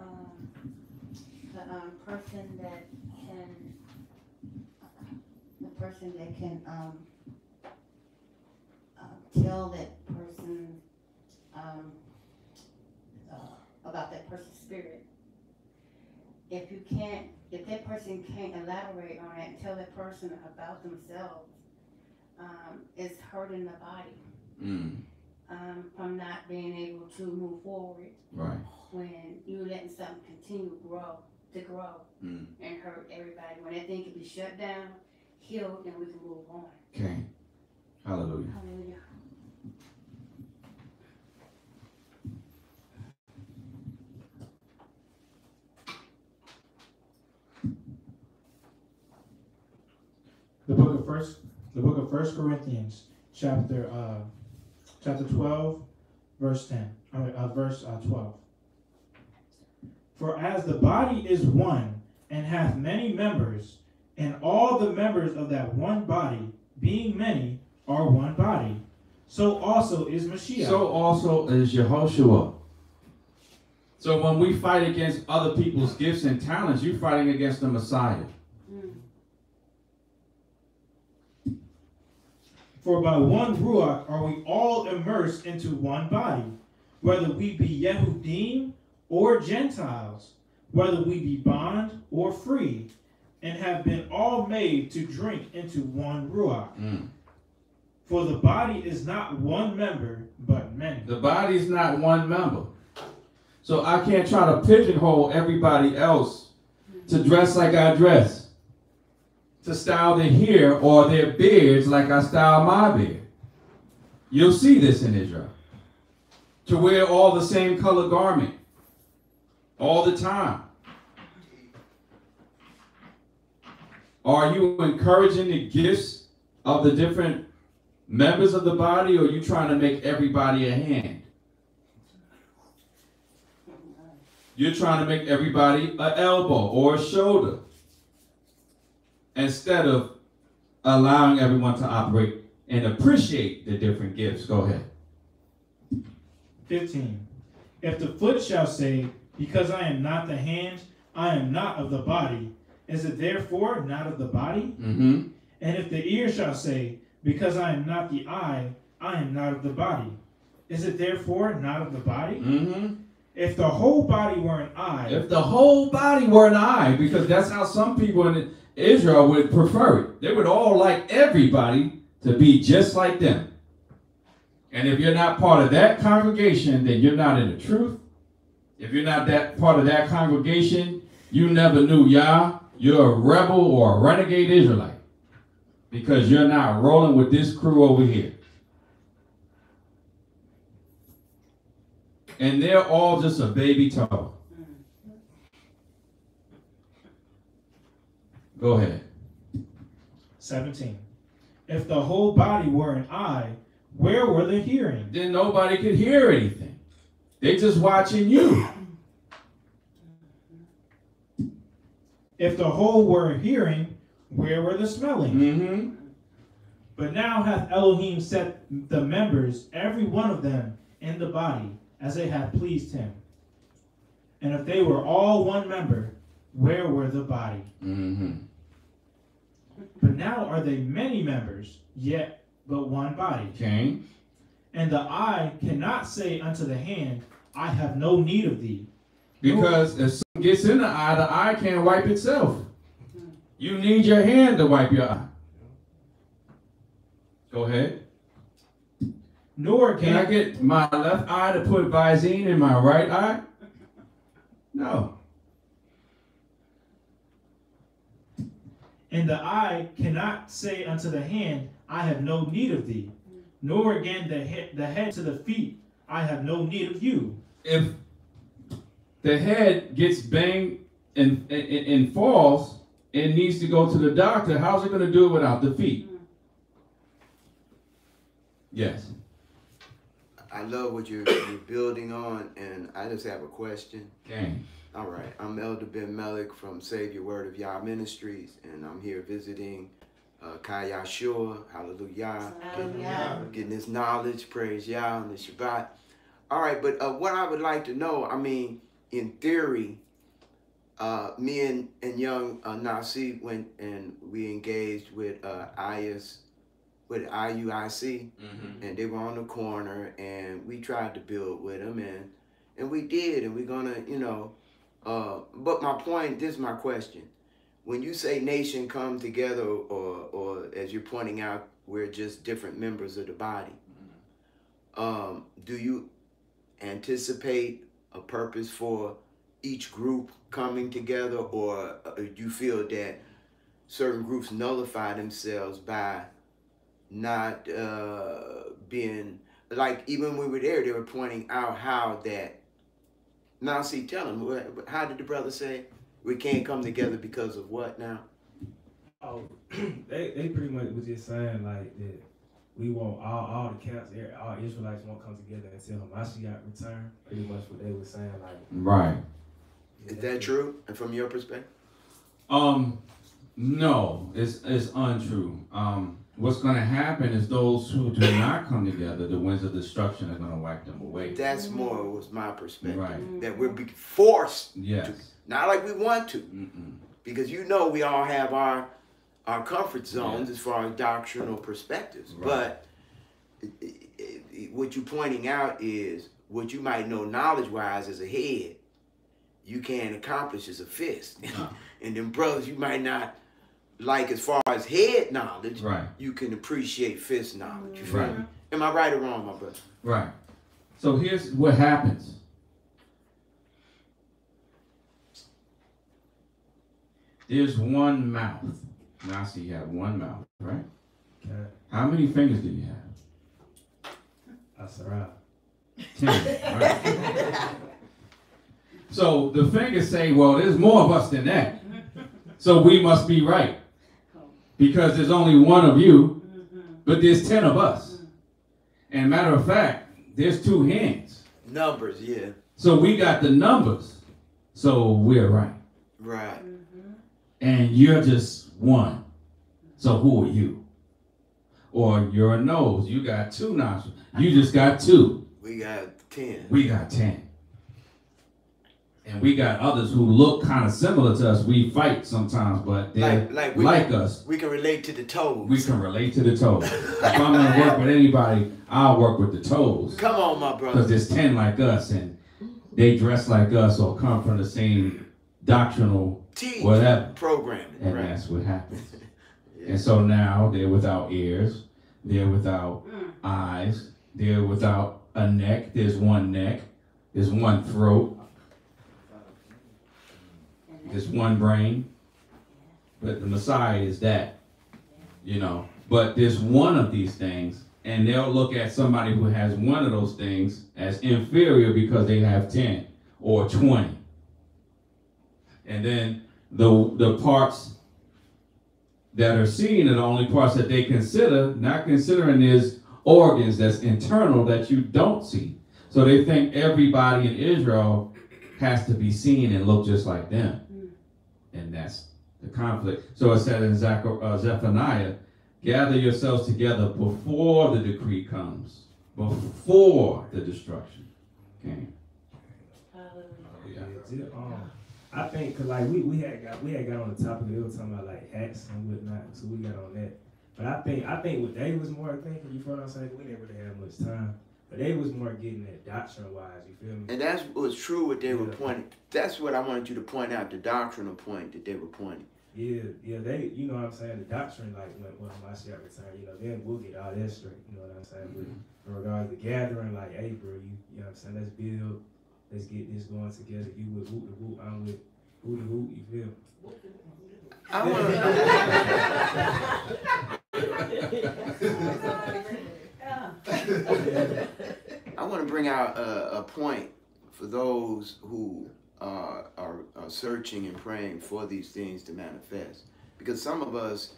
the person that can tell that person about that person's spirit. If you can't, if that person can't elaborate on it and tell that person about themselves, it's hurting the body. Mm. From not being able to move forward. Right. When you're letting something continue to grow, and hurt everybody. When that thing can be shut down, healed, then we can move on. Okay. Hallelujah. Hallelujah. The book of First Corinthians, chapter 12, verse 12. For as the body is one and hath many members, and all the members of that one body, being many, are one body, so also is Mashiach. So also is Yehoshua. So when we fight against other people's gifts and talents, you're fighting against the Messiah. For by one Ruach are we all immersed into one body, whether we be Yehudim or Gentiles, whether we be bond or free, and have been all made to drink into one Ruach. Mm. For the body is not one member, but many. The body is not one member. So I can't try to pigeonhole everybody else to dress like I dress, to style their hair or their beards like I style my beard. You'll see this in Israel. To wear all the same color garment all the time. Are you encouraging the gifts of the different members of the body, or are you trying to make everybody a hand? You're trying to make everybody an elbow or a shoulder instead of allowing everyone to operate and appreciate the different gifts. Go ahead. 15. If the foot shall say, because I am not the hand, I am not of the body, is it therefore not of the body? Mm-hmm. And if the ear shall say, because I am not the eye, I am not of the body, is it therefore not of the body? Mm-hmm. If the whole body were an eye. If the whole body were an eye, because that's how some people in Israel would prefer it. They would all like everybody to be just like them. And if you're not part of that congregation, then you're not in the truth. If you're not that part of that congregation, you never knew Yah. You're a rebel or a renegade Israelite because you're not rolling with this crew over here. And they're all just a baby tall. Go ahead. 17. If the whole body were an eye, where were the hearing? Then nobody could hear anything. They just watching you. If the whole were hearing, where were the smelling? Mm-hmm. But now hath Elohim set the members, every one of them, in the body, as they have pleased him. And if they were all one member, where were the body? Mm-hmm. But now are they many members, yet but one body. Okay. And the eye cannot say unto the hand, I have no need of thee. Because if something gets in the eye can't wipe itself. You need your hand to wipe your eye. Go ahead. Nor can I get my left eye to put Visine in my right eye? No. And the eye cannot say unto the hand, I have no need of thee, nor again the head to the feet, I have no need of you. If the head gets banged and falls and needs to go to the doctor, how's it going to do it without the feet? Yes. I love what you're building on, and I just have a question. Okay. All right. I'm Elder Ben-Malek from Save Your Word of Yah Ministries, and I'm here visiting Khai Yashua, hallelujah, getting this knowledge, praise Yah on the Shabbat. All right, but what I would like to know, I mean, in theory, me and young Nasib went and we engaged with IS, with IUIC, mm-hmm. and they were on the corner, and we tried to build with them, and we did, and we're going to, you know, but my point, this is my question. When you say nation come together, or as you're pointing out, we're just different members of the body, do you anticipate a purpose for each group coming together, or do you feel that certain groups nullify themselves by not being, like even when we were there, they were pointing out how that, now see, tell them, how did the brother say? We can't come together because of what now? Oh, they pretty much was just saying like that we want all the camps, all Israelites won't come together until Hamashiach return. Pretty much what they were saying, like. Right. Is that true? And from your perspective? No, it's untrue. What's going to happen is those who do not come together, the winds of destruction are going to wipe them away. That's more was my perspective. Right. That we'll be forced. Yes. To, not like we want to. Mm-mm. Because you know we all have our comfort zones, yeah, as far as doctrinal perspectives. Right. But what you're pointing out is what you might know knowledge-wise as a head, you can't accomplish as a fist. Uh-huh. And then brothers, you might not like as far as head knowledge, right, you can appreciate fist knowledge. Right. Am I right or wrong, my brother? Right. So here's what happens. There's one mouth. Now I see you have one mouth, right? Okay. How many fingers do you have? That's right. 10, right? So the fingers say, well, there's more of us than that. So we must be right. Because there's only one of you, but there's 10 of us. And matter of fact, there's two hands. Numbers, yeah. So we got the numbers. So we're right. Right. Mm-hmm. And you're just one. So who are you? Or you're a nose. You got two nostrils. You just got two. We got 10. We got 10. And we got others who look kind of similar to us. We fight sometimes, but they're like us. We can relate to the toes. We can relate to the toes. If I'm going to work with anybody, I'll work with the toes. Come on, my brother. Because there's 10 like us, and they dress like us or come from the same doctrinal programming. And right. That's what happens. Yeah. And so now they're without ears. They're without eyes. They're without a neck. There's one neck. There's one throat. It's one brain, but the Messiah is that, you know. But there's one of these things, and they'll look at somebody who has one of those things as inferior because they have 10 or 20. And then the parts that are seen are the only parts that they consider, not considering there's organs that's internal that you don't see. So they think everybody in Israel has to be seen and look just like them. And that's the conflict. So it said in Zephaniah, gather yourselves together before the decree comes, before the destruction came. Yeah. I think, cause like we had got on the topic. They were talking about like hats and whatnot, so we got on that. But I think what they was more thinking, you feel what I'm saying? We didn't really have much time. But they was more getting that doctrine-wise, you feel me? And that's what's true what they were pointing. That's what I wanted you to point out, the doctrinal point that they were pointing. Yeah, they, you know what I'm saying? The doctrine, like when Mashiach returned, you know, then we'll get all that straight, you know what I'm saying? Mm-hmm. But in regards to gathering, like, hey, bro, you know what I'm saying? Let's build, let's get this going together. You with whoop the whoop, I'm with who the whoop, you feel me? I want to... I want to bring out a point for those who are searching and praying for these things to manifest. Because some of us,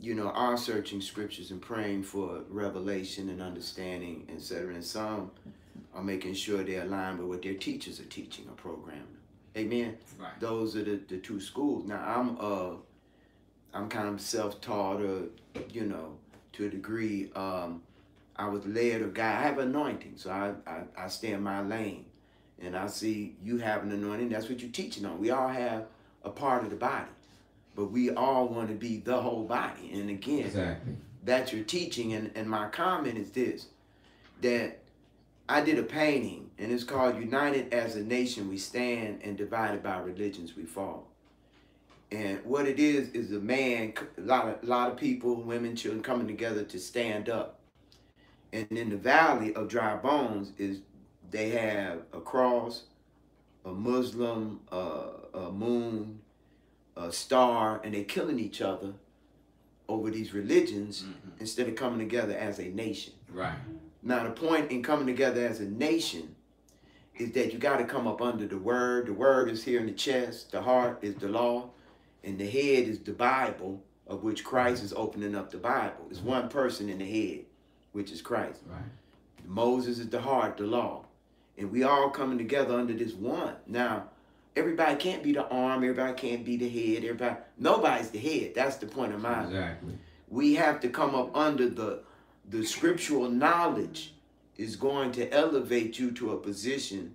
you know, are searching scriptures and praying for revelation and understanding, etc. And some are making sure they're aligned with what their teachers are teaching or programming. Amen? Right. Those are the two schools. Now, I'm kind of self-taught or, you know, to a degree, I was led or guided. I have anointing, so I stay in my lane. And I see you have an anointing. That's what you're teaching on. We all have a part of the body, but we all want to be the whole body. And again, exactly. That's your teaching. And my comment is this, that I did a painting, and it's called United as a Nation We Stand and Divided by Religions We Fall. And what it is a man, a lot of people, women, children coming together to stand up. And in the Valley of Dry Bones is they have a cross, a Muslim, a moon, a star, and they're killing each other over these religions instead of coming together as a nation. Right. Now the point in coming together as a nation is that you got to come up under the word. The word is here in the chest. The heart is the law. And the head is the Bible, of which Christ is opening up the Bible. It's one person in the head, which is Christ. Right. Moses is the heart, the law. And we all coming together under this one. Now, everybody can't be the arm. Everybody can't be the head. Nobody's the head. That's the point of mine. Exactly. We have to come up under the scriptural knowledge is going to elevate you to a position,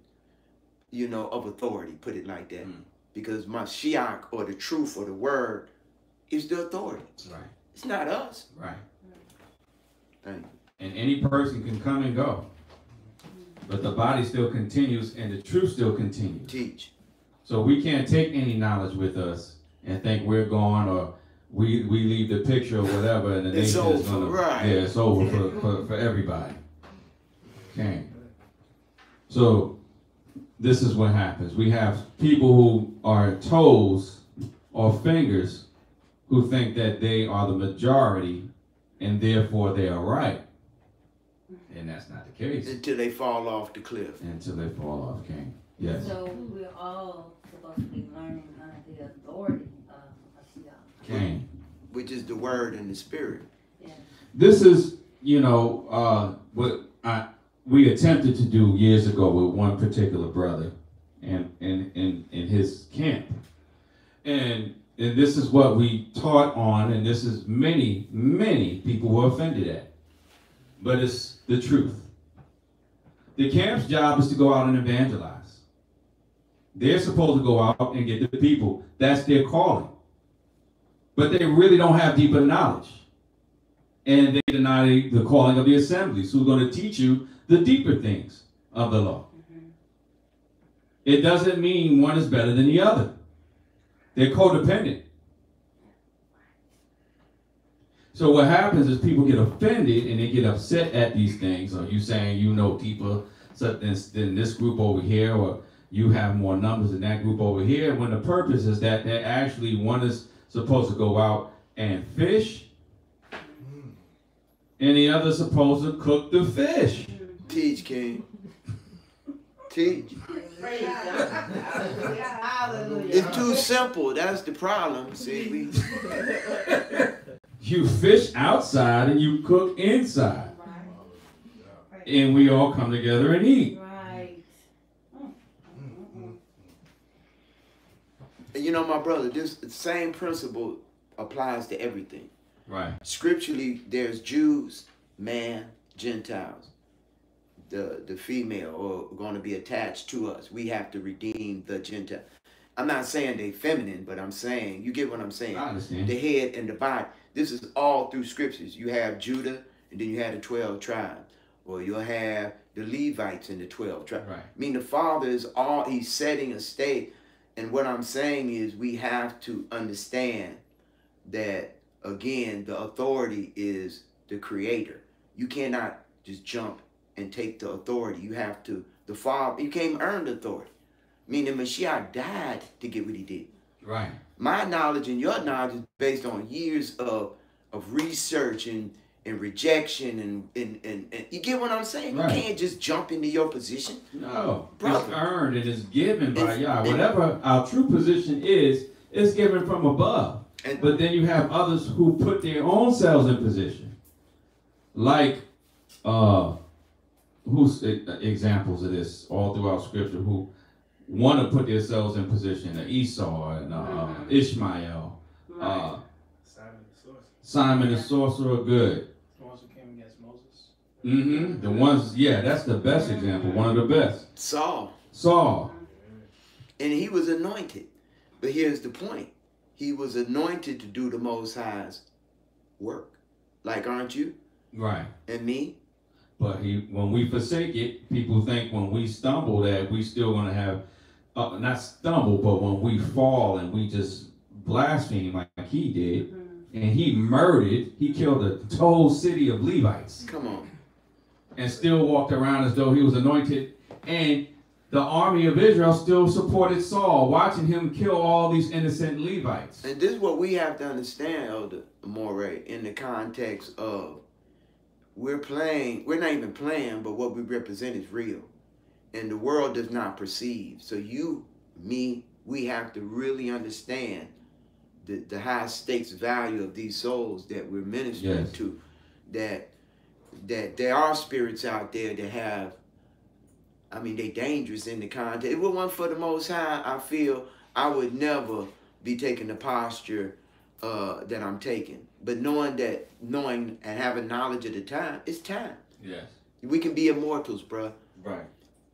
you know, of authority. Put it like that. Mm. Because Mashiach, or the truth, or the word, is the authority. Right. It's not us. Right. Thank you. And any person can come and go. But the body still continues, and the truth still continues. Teach. So we can't take any knowledge with us and think we're gone, or we leave the picture or whatever, and the nation is gonna, right. Yeah, it's over for everybody. Okay. So this is what happens. We have people who are toes or fingers who think that they are the majority and therefore they are right. And that's not the case. Until they fall off the cliff. Until they fall off, King. Yes. So we're all supposed to be learning under the authority of Mashiach. King. Which is the word and the spirit. Yeah. This is, you know, what we attempted to do years ago with one particular brother, and this is what we taught on, and this is many people were offended at. But it's the truth. The camp's job is to go out and evangelize. They're supposed to go out and get the people. That's their calling. But they really don't have deeper knowledge. And they deny the calling of the assemblies, who's going to teach you the deeper things of the law. It doesn't mean one is better than the other. They're codependent. So what happens is people get offended and they get upset at these things. Are you saying you know deeper than this group over here, or you have more numbers than that group over here? When the purpose is that they actually, one is supposed to go out and fish, and the other is supposed to cook the fish. Teach, King. Teach. It's too simple. That's the problem. See, you fish outside and you cook inside, right. And we all come together and eat. Right. And you know, my brother, this same principle applies to everything. Right. Scripturally, there's Jews, man, Gentiles. The female are going to be attached to us. We have to redeem the Gentile. I'm not saying they feminine, but I'm saying, you get what I'm saying? I understand. The head and the body. This is all through scriptures. You have Judah, and then you have the 12 tribes. Or you'll have the Levites in the 12 tribes. Right. I mean, the Father is all, he's setting a state. And what I'm saying is we have to understand that, again, the authority is the Creator. You cannot just jump and take the authority. You have to, the Father, you can't earn the authority. Meaning Mashiach died to get what he did. Right. My knowledge and your knowledge is based on years of research and rejection and you get what I'm saying? Right. You can't just jump into your position. No. Brother. It's earned, it is given by Yah. Whatever our true position is, it's given from above. And, but then you have others who put their own selves in position. Like, who's examples of this all throughout scripture, who want to put themselves in position, Esau and Ishmael, right. Simon the sorcerer, good. The ones who came against Moses. Mm-hmm. The ones, yeah, that's the best example, one of the best. Saul. And he was anointed. But here's the point. He was anointed to do the Most High's work. Like, aren't you? Right. And me? But he, when we forsake it, people think when we stumble that we still going to have, not stumble, but when we fall and we just blaspheme like he did, and he murdered, he killed a whole city of Levites. Come on. And still walked around as though he was anointed. And the army of Israel still supported Saul, watching him kill all these innocent Levites. And this is what we have to understand, Elder Moray, in the context of, we're not even playing, but what we represent is real. And the world does not perceive. So you, me, we have to really understand the high stakes value of these souls that we're ministering yes. to. That there are spirits out there that have, I mean, they're dangerous in the context. If it weren't for the Most High, I feel I would never be taking the posture that I'm taking. But knowing and having knowledge of the time, it's time. Yes. We can be immortals, bro. Right.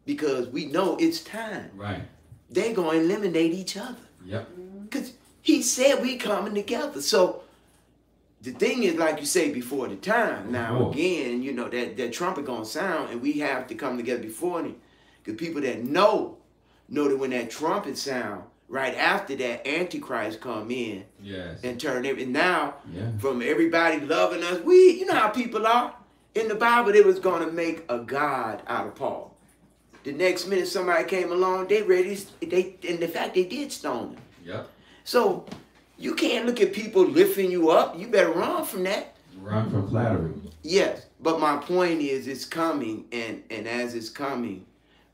Because we know it's time. Right. They're going to eliminate each other. Yep. Because he said we coming together. So the thing is, like you say, before the time. Now, again, you know, that trumpet going to sound, and we have to come together before it. Because people that know that when that trumpet sound, right after that, Antichrist come in yes. and turn everything. Now, yeah. from everybody loving us, you know how people are. In the Bible, they was going to make a god out of Paul. The next minute, somebody came along, and the fact they did stone him. Yep. So, you can't look at people lifting you up. You better run from that. Run from flattery. Yes, but my point is it's coming, and as it's coming,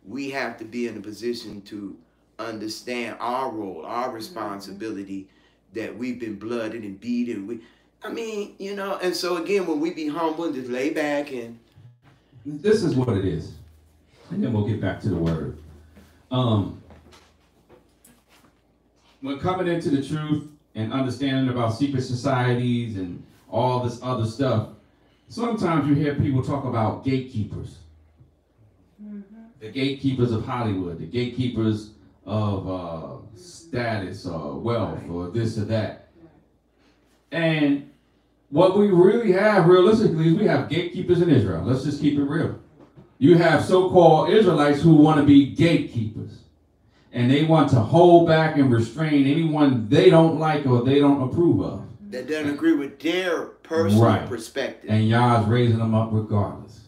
we have to be in a position to understand our role, our responsibility, that we've been blooded and beaten. And so again, when we be humble and just lay back and... This is what it is. And then we'll get back to the word. When coming into the truth, and understanding about secret societies and all this other stuff, sometimes you hear people talk about gatekeepers. The gatekeepers of Hollywood, the gatekeepers of status or wealth or this or that. And what we really have realistically is we have gatekeepers in Israel. Let's just keep it real. You have so-called Israelites who want to be gatekeepers. And they want to hold back and restrain anyone they don't like or they don't approve of. That doesn't agree with their personal perspective. And Yah's raising them up regardless.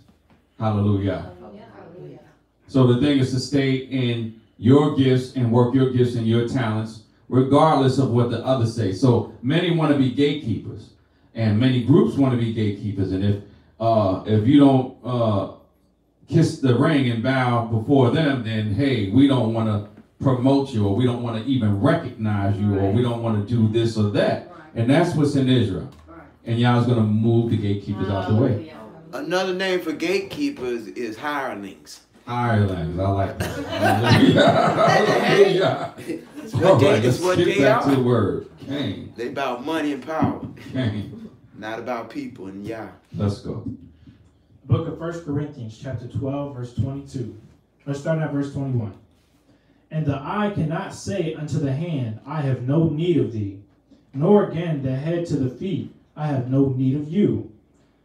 Hallelujah. Hallelujah. So the thing is to stay in your gifts and work your gifts and your talents regardless of what the others say. So many want to be gatekeepers. And many groups want to be gatekeepers. And if you don't kiss the ring and bow before them, then, hey, we don't want to promote you, or we don't want to even recognize you, or we don't want to do this or that. And that's what's in Israel. And Yah's going to move the gatekeepers out the way. Another name for gatekeepers is hirelings. Hirelings, I like that. Hallelujah. It's what they are. To the word. Dang. They about money and power. Dang. Not about people and Yah. Let's go. Book of 1 Corinthians, chapter 12, verse 22. Let's start at verse 21. And the eye cannot say unto the hand, I have no need of thee, nor again the head to the feet, I have no need of you.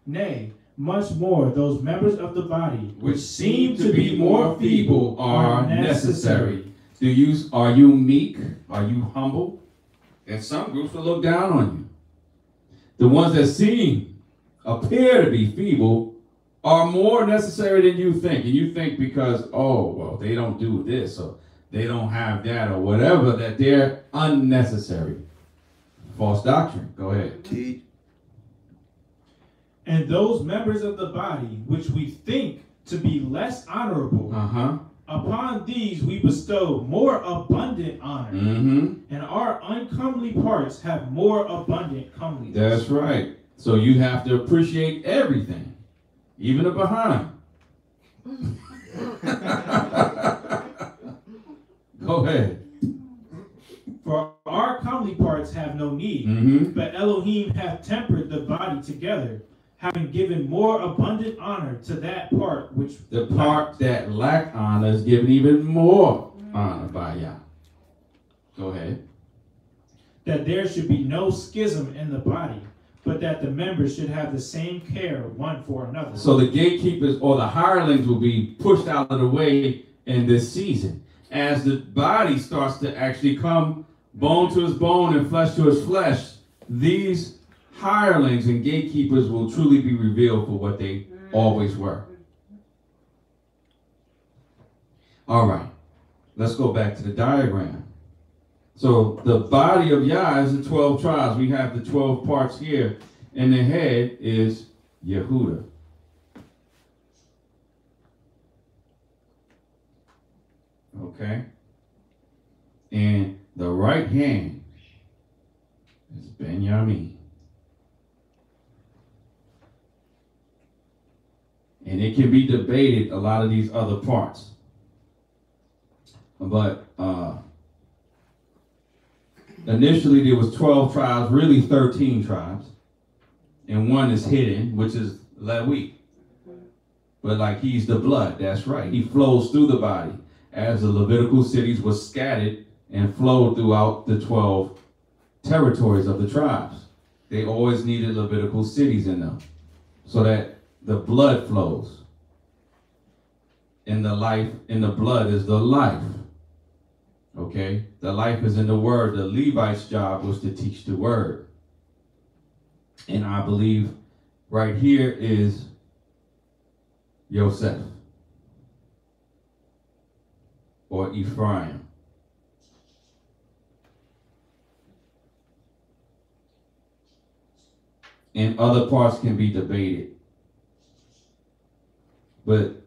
Nay, much more those members of the body which seem to be more feeble are necessary. Are you meek? Are you humble? And some groups will look down on you. The ones that appear to be feeble are more necessary than you think. And you think because, oh, well, they don't do this or they don't have that or whatever, that they're unnecessary. False doctrine. Go ahead. Teach. And those members of the body which we think to be less honorable, upon these we bestow more abundant honor, and our uncomely parts have more abundant comeliness. That's right. So you have to appreciate everything, even the behind. Go ahead. For our comely parts have no need, but Elohim hath tempered the body together, having given more abundant honor to that part which... The part that lacked honor is given even more honor by Yah. Go ahead. That there should be no schism in the body, but that the members should have the same care one for another. So the gatekeepers or the hirelings will be pushed out of the way in this season as the body starts to actually come bone to his bone and flesh to his flesh. These hirelings and gatekeepers will truly be revealed for what they always were. All right, let's go back to the diagram. So the body of Yah is the 12 tribes. We have the 12 parts here, and the head is Yehudah. Okay? And the right hand is Benyamin. And it can be debated, a lot of these other parts. But initially there was 12 tribes, really 13 tribes. And one is hidden, which is Levi. But like he's the blood, that's right. He flows through the body as the Levitical cities were scattered and flowed throughout the 12 territories of the tribes. They always needed Levitical cities in them so that the blood flows. And the life in the blood is the life. Okay? The life is in the word. The Levite's job was to teach the word. And I believe right here is Yosef or Ephraim. And other parts can be debated. But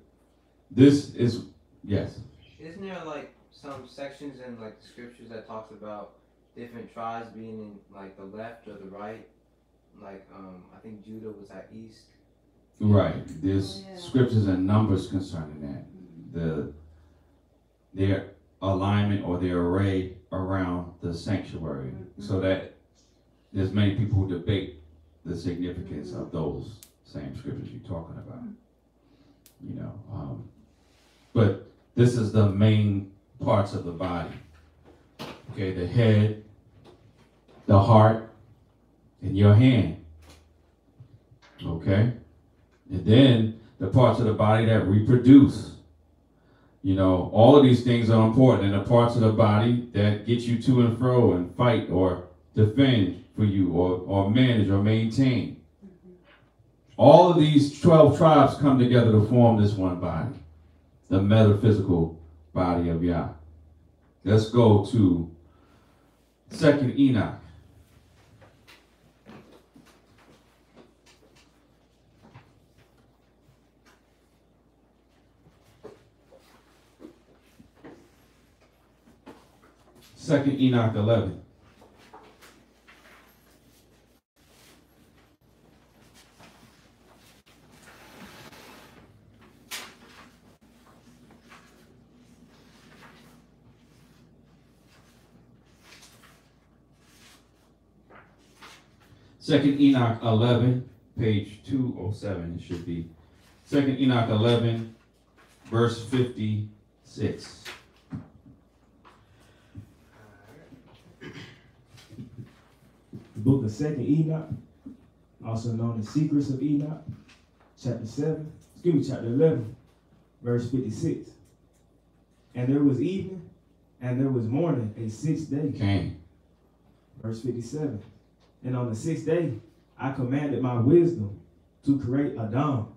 this is, yes. Isn't there like some sections in like the scriptures that talks about different tribes being in like the left or the right? Like I think Judah was at east. Right. There's scriptures and numbers concerning that. Their alignment or their array around the sanctuary. So that There's many people who debate the significance of those same scriptures you're talking about, you know. But this is the main parts of the body. Okay, the head, the heart, and your hand. Okay? And then the parts of the body that reproduce. You know, all of these things are important, and the parts of the body that get you to and fro and fight or defend for you, or manage or maintain. All of these 12 tribes come together to form this one body, the metaphysical body of Yah. Let's go to 2nd Enoch. Second Enoch 11. Second Enoch 11, page 207. It should be Second Enoch 11, verse 56. The book of 2nd Enoch, also known as Secrets of Enoch, chapter 11, verse 56. And there was evening, and there was morning, a sixth day. Okay. Verse 57. And on the sixth day, I commanded my wisdom to create Adam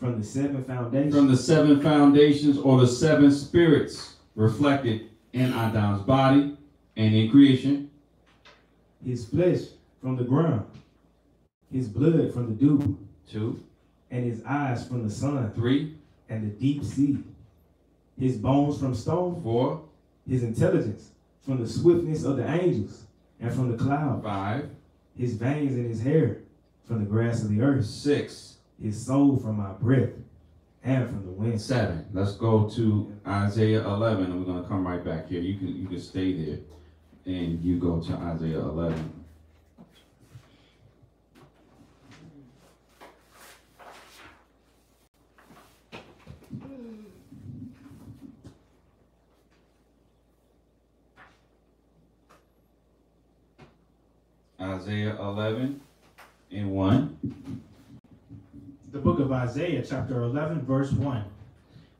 from the seven foundations. From the seven foundations, or the seven spirits reflected in Adam's body and in creation. His flesh from the ground, his blood from the dew, 2, and his eyes from the sun, 3, and the deep sea, his bones from stone, 4, his intelligence from the swiftness of the angels and from the cloud, 5, his veins and his hair from the grass of the earth, 6, his soul from my breath and from the wind, 7. Let's go to Isaiah 11, and we're going to come right back here. You can stay there, and you go to Isaiah 11. Isaiah 11 and 1. The book of Isaiah, chapter 11, verse 1.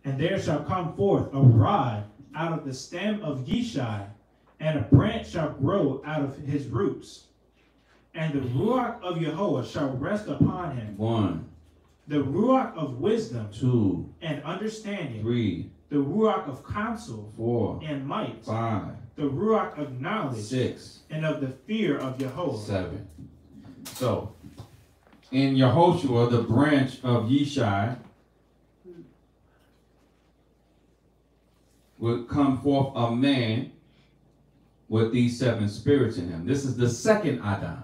And there shall come forth a rod out of the stem of Yeshai, and a branch shall grow out of his roots. And the Ruach of Yahowah shall rest upon him. 1. The Ruach of wisdom. 2. And understanding. 3. The Ruach of counsel. 4. And might. 5. The Ruach of knowledge. 6. And of the fear of Yahowah. 7. So, in Yehoshua, the branch of Yeshai will come forth a man with these seven spirits in him. This is the second Adam.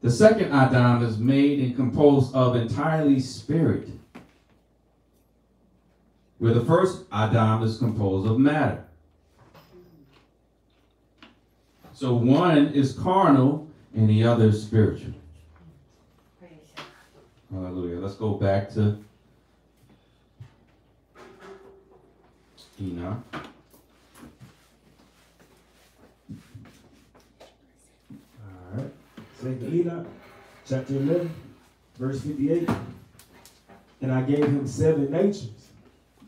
The second Adam is made and composed of entirely spirit, where the first Adam is composed of matter. So one is carnal and the other is spiritual. Hallelujah. Let's go back to Enoch. All right. 2nd Enoch, chapter 11, verse 58. And I gave him 7 natures,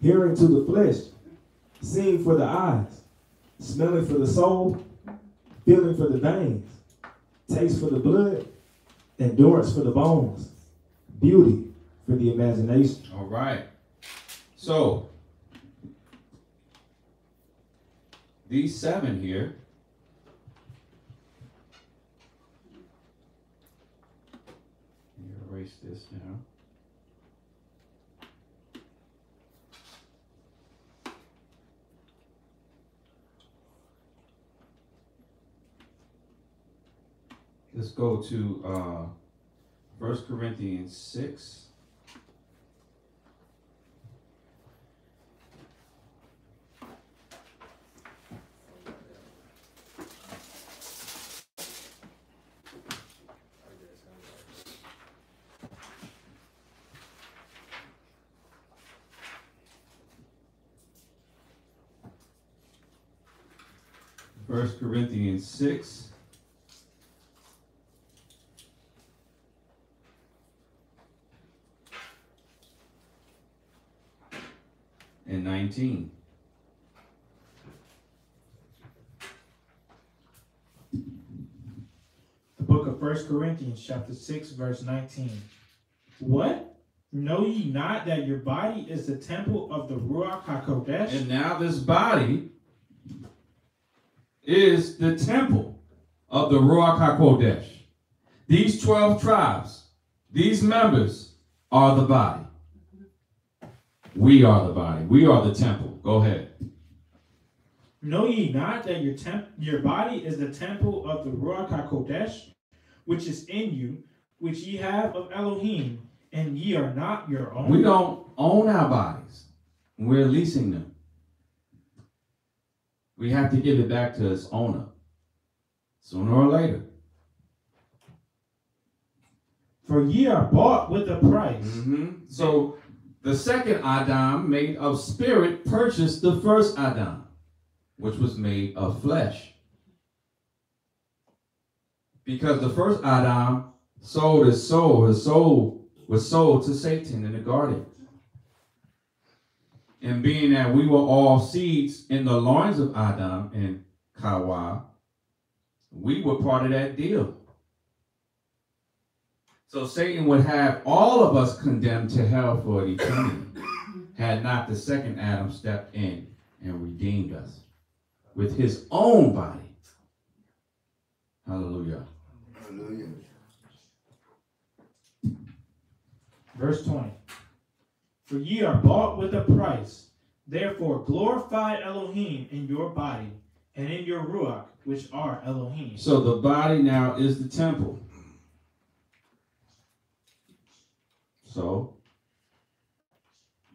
hearing to the flesh, seeing for the eyes, smelling for the soul, feeling for the veins, taste for the blood, endurance for the bones, beauty for the imagination. All right. So, these 7 here erase this now. Let's go to 1 Corinthians 6. 1 Corinthians 6. And 19. The book of 1 Corinthians, chapter 6, verse 19. What? Know ye not that your body is the temple of the Ruach HaKodesh? And now this body is the temple of the Ruach HaKodesh. These 12 tribes, these members are the body. We are the body. We are the temple. Go ahead. Know ye not that your body is the temple of the Ruach HaKodesh, which is in you, which ye have of Elohim, and ye are not your own? We don't own our bodies. We're leasing them. We have to give it back to its owner, sooner or later. For ye are bought with a price. Mm-hmm. So the second Adam made of spirit purchased the first Adam, which was made of flesh. Because the first Adam sold his soul. His soul was sold to Satan in the garden. And being that we were all seeds in the loins of Adam and Chawah, we were part of that deal. So Satan would have all of us condemned to hell for eternity had not the second Adam stepped in and redeemed us with his own body. Hallelujah. Hallelujah. Verse 20. For ye are bought with a price. Therefore glorify Elohim in your body and in your Ruach, which are Elohim. So the body now is the temple. So,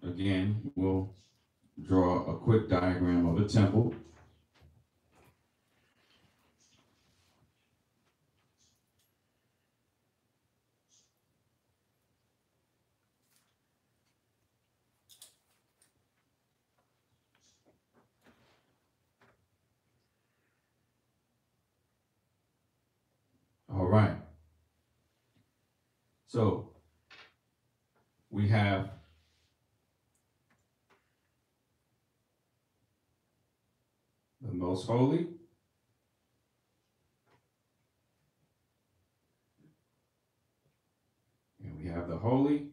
again, we'll draw a quick diagram of a temple. All right. So, we have the most holy, and we have the holy,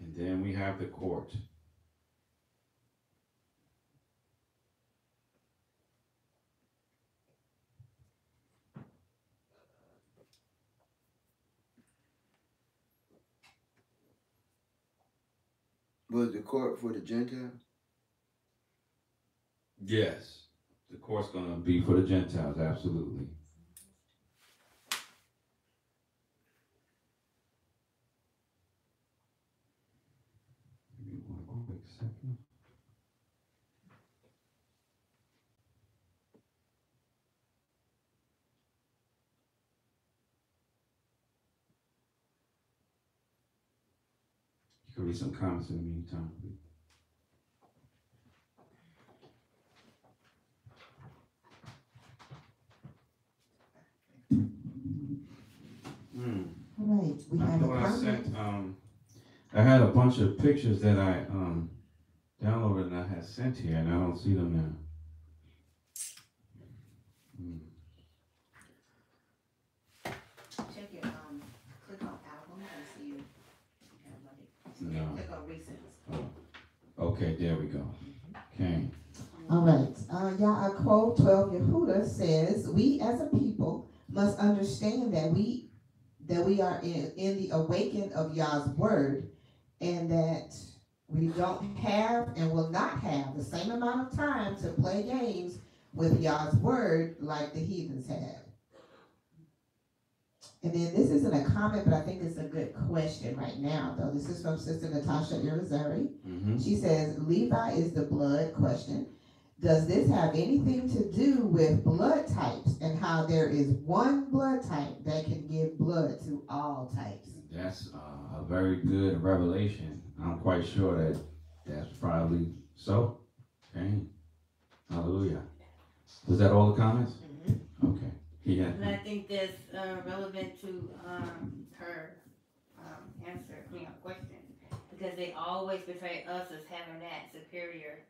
and then we have the court. Was the court for the Gentiles? Yes. The court's going to be for the Gentiles, absolutely. Give me one quick second. You can read some comments in the meantime, please. All right, we have I had a bunch of pictures that I downloaded and I had sent here, and I don't see them now. Check it. Click on album and see you. No. Oh. Okay, there we go. Okay. All right. Yaakov 12 Yehudah says, "We as a people must understand that we are in the awakening of Yah's word, and that we don't have and will not have the same amount of time to play games with Yah's word like the heathens have." And then this isn't a comment, but I think it's a good question right now, though. This is from Sister Natasha Irizarry. Mm-hmm. She says, Levi is the blood question. Does this have anything to do with blood types and how there is one blood type that can give blood to all types? That's a very good revelation. I'm quite sure that that's probably so. Okay. Hallelujah. Was that all the comments? Mm-hmm. Okay. Yeah. And I think that's relevant to her answer, question, because they always portray us as having that superior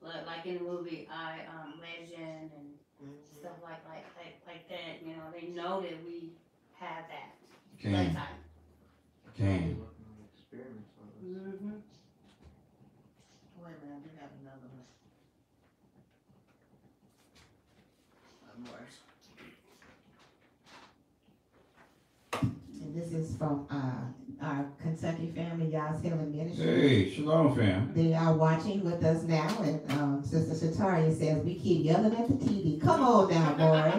blood, like in the movie I Legend and mm-hmm. stuff like that. You know, they know that we have that. Blood type. Okay. Mm-hmm. Wait a minute, I do have another one. One more. And this is from our Kentucky family, Yah's Healing Ministry. Hey, shalom, fam. They are watching with us now, and Sister Shatari says, "We keep yelling at the TV. Come on now, boy."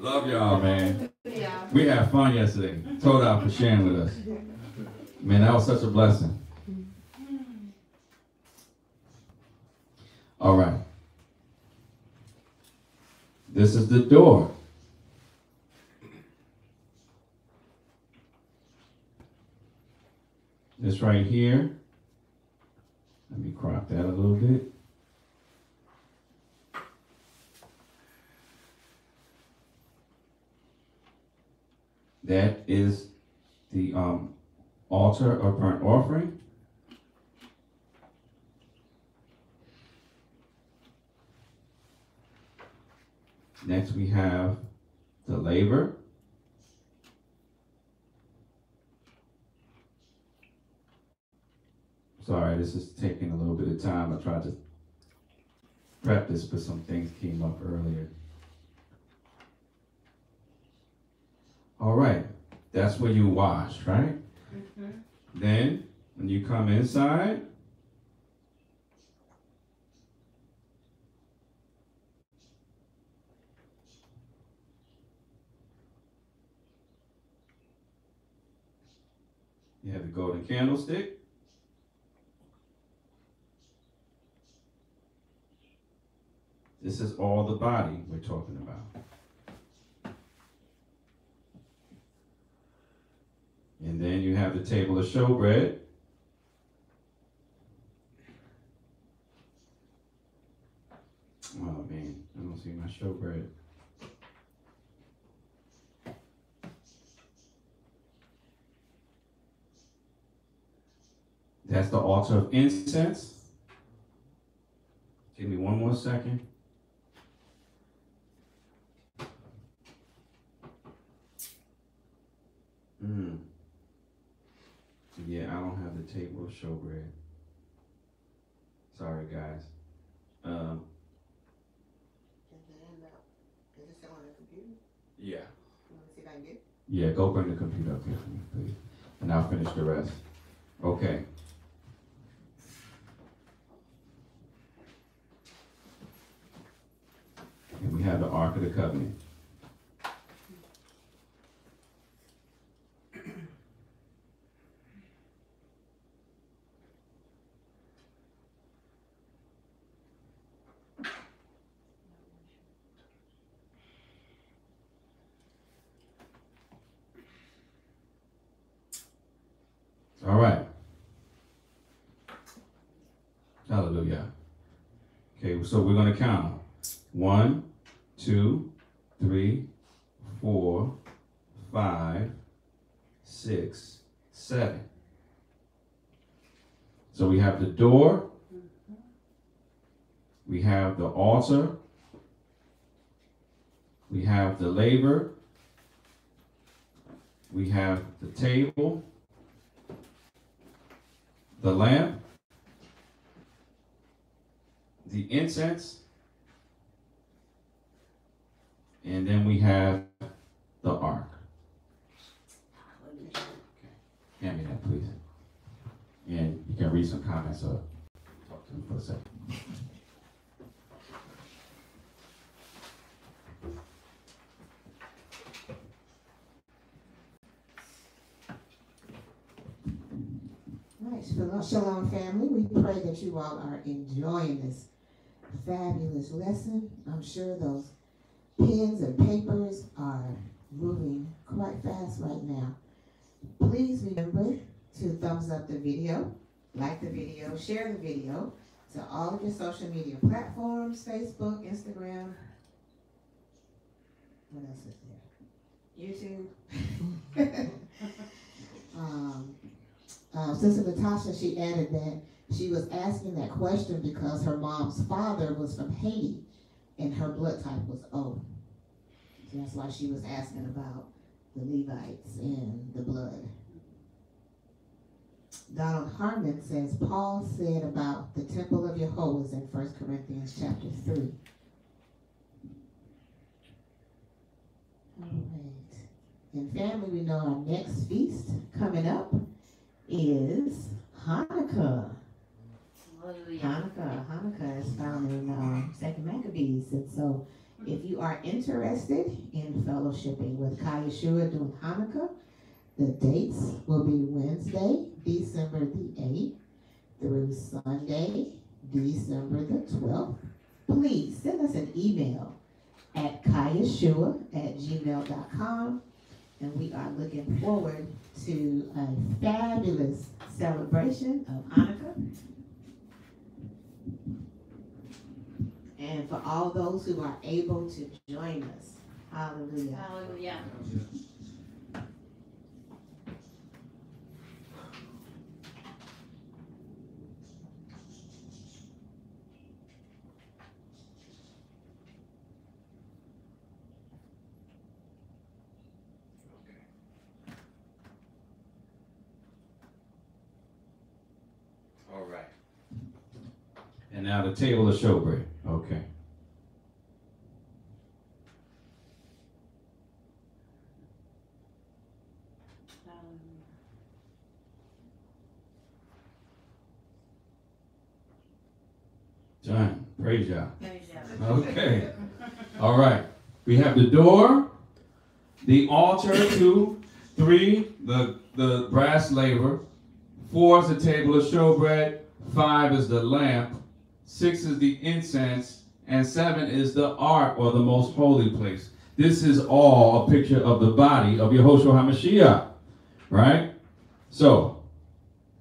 Love y'all, man. Yeah. We had fun yesterday. Told out for sharing with us. Man, that was such a blessing. All right. This is the door. This right here. Let me crop that a little bit. That is the altar of burnt offering. Next we have the laver. Sorry, this is taking a little bit of time. I tried to prep this, but some things came up earlier. All right, that's where you wash, right? Mm-hmm. Then, when you come inside, you have the golden candlestick. This is all the body we're talking about. And then you have the table of showbread. Oh man, I don't see my showbread. That's the altar of incense. Give me one more second. Yeah, I don't have the table of showbread. Sorry, guys. Is it still on the computer? Yeah. You want to see if I can get it? Yeah, go bring the computer up here for me, please. And I'll finish the rest. Okay. And we have the Ark of the Covenant. So we're going to count 1, 2, 3, 4, 5, 6, 7. So we have the door, we have the altar, we have the laver, we have the table, the lamp, the incense, and then we have the ark. Okay. Hand me that, please. And you can read some comments or talk to me for a second. Right, shalom family. We pray that you all are enjoying this fabulous lesson. I'm sure those pens and papers are moving quite fast right now. Please remember to thumbs up the video, like the video, share the video to all of your social media platforms, Facebook, Instagram, what else is there? YouTube. Sister Natasha, she added that she was asking that question because her mom's father was from Haiti and her blood type was O. So that's why she was asking about the Levites and the blood. Donald Harmon says, Paul said about the temple of Yahowah in 1 Corinthians chapter 3. All right. And family, we know our next feast coming up is Hanukkah. Hallelujah. Hanukkah is found in 2nd Maccabees. And so if you are interested in fellowshipping with Khai Yashua during Hanukkah, the dates will be Wednesday, December the 8th through Sunday, December the 12th. Please send us an email at khaiyashua@gmail.com. And we are looking forward to a fabulous celebration of Hanukkah. And for all those who are able to join us, hallelujah. Hallelujah. Now the table of showbread. Okay. John, praise Yah. Okay. All right. We have the door, the altar, 2, 3, the brass laver, 4 is the table of showbread, 5 is the lamp, 6 is the incense, and 7 is the ark, or the most holy place. This is all a picture of the body of Yehoshua HaMashiach, right? So,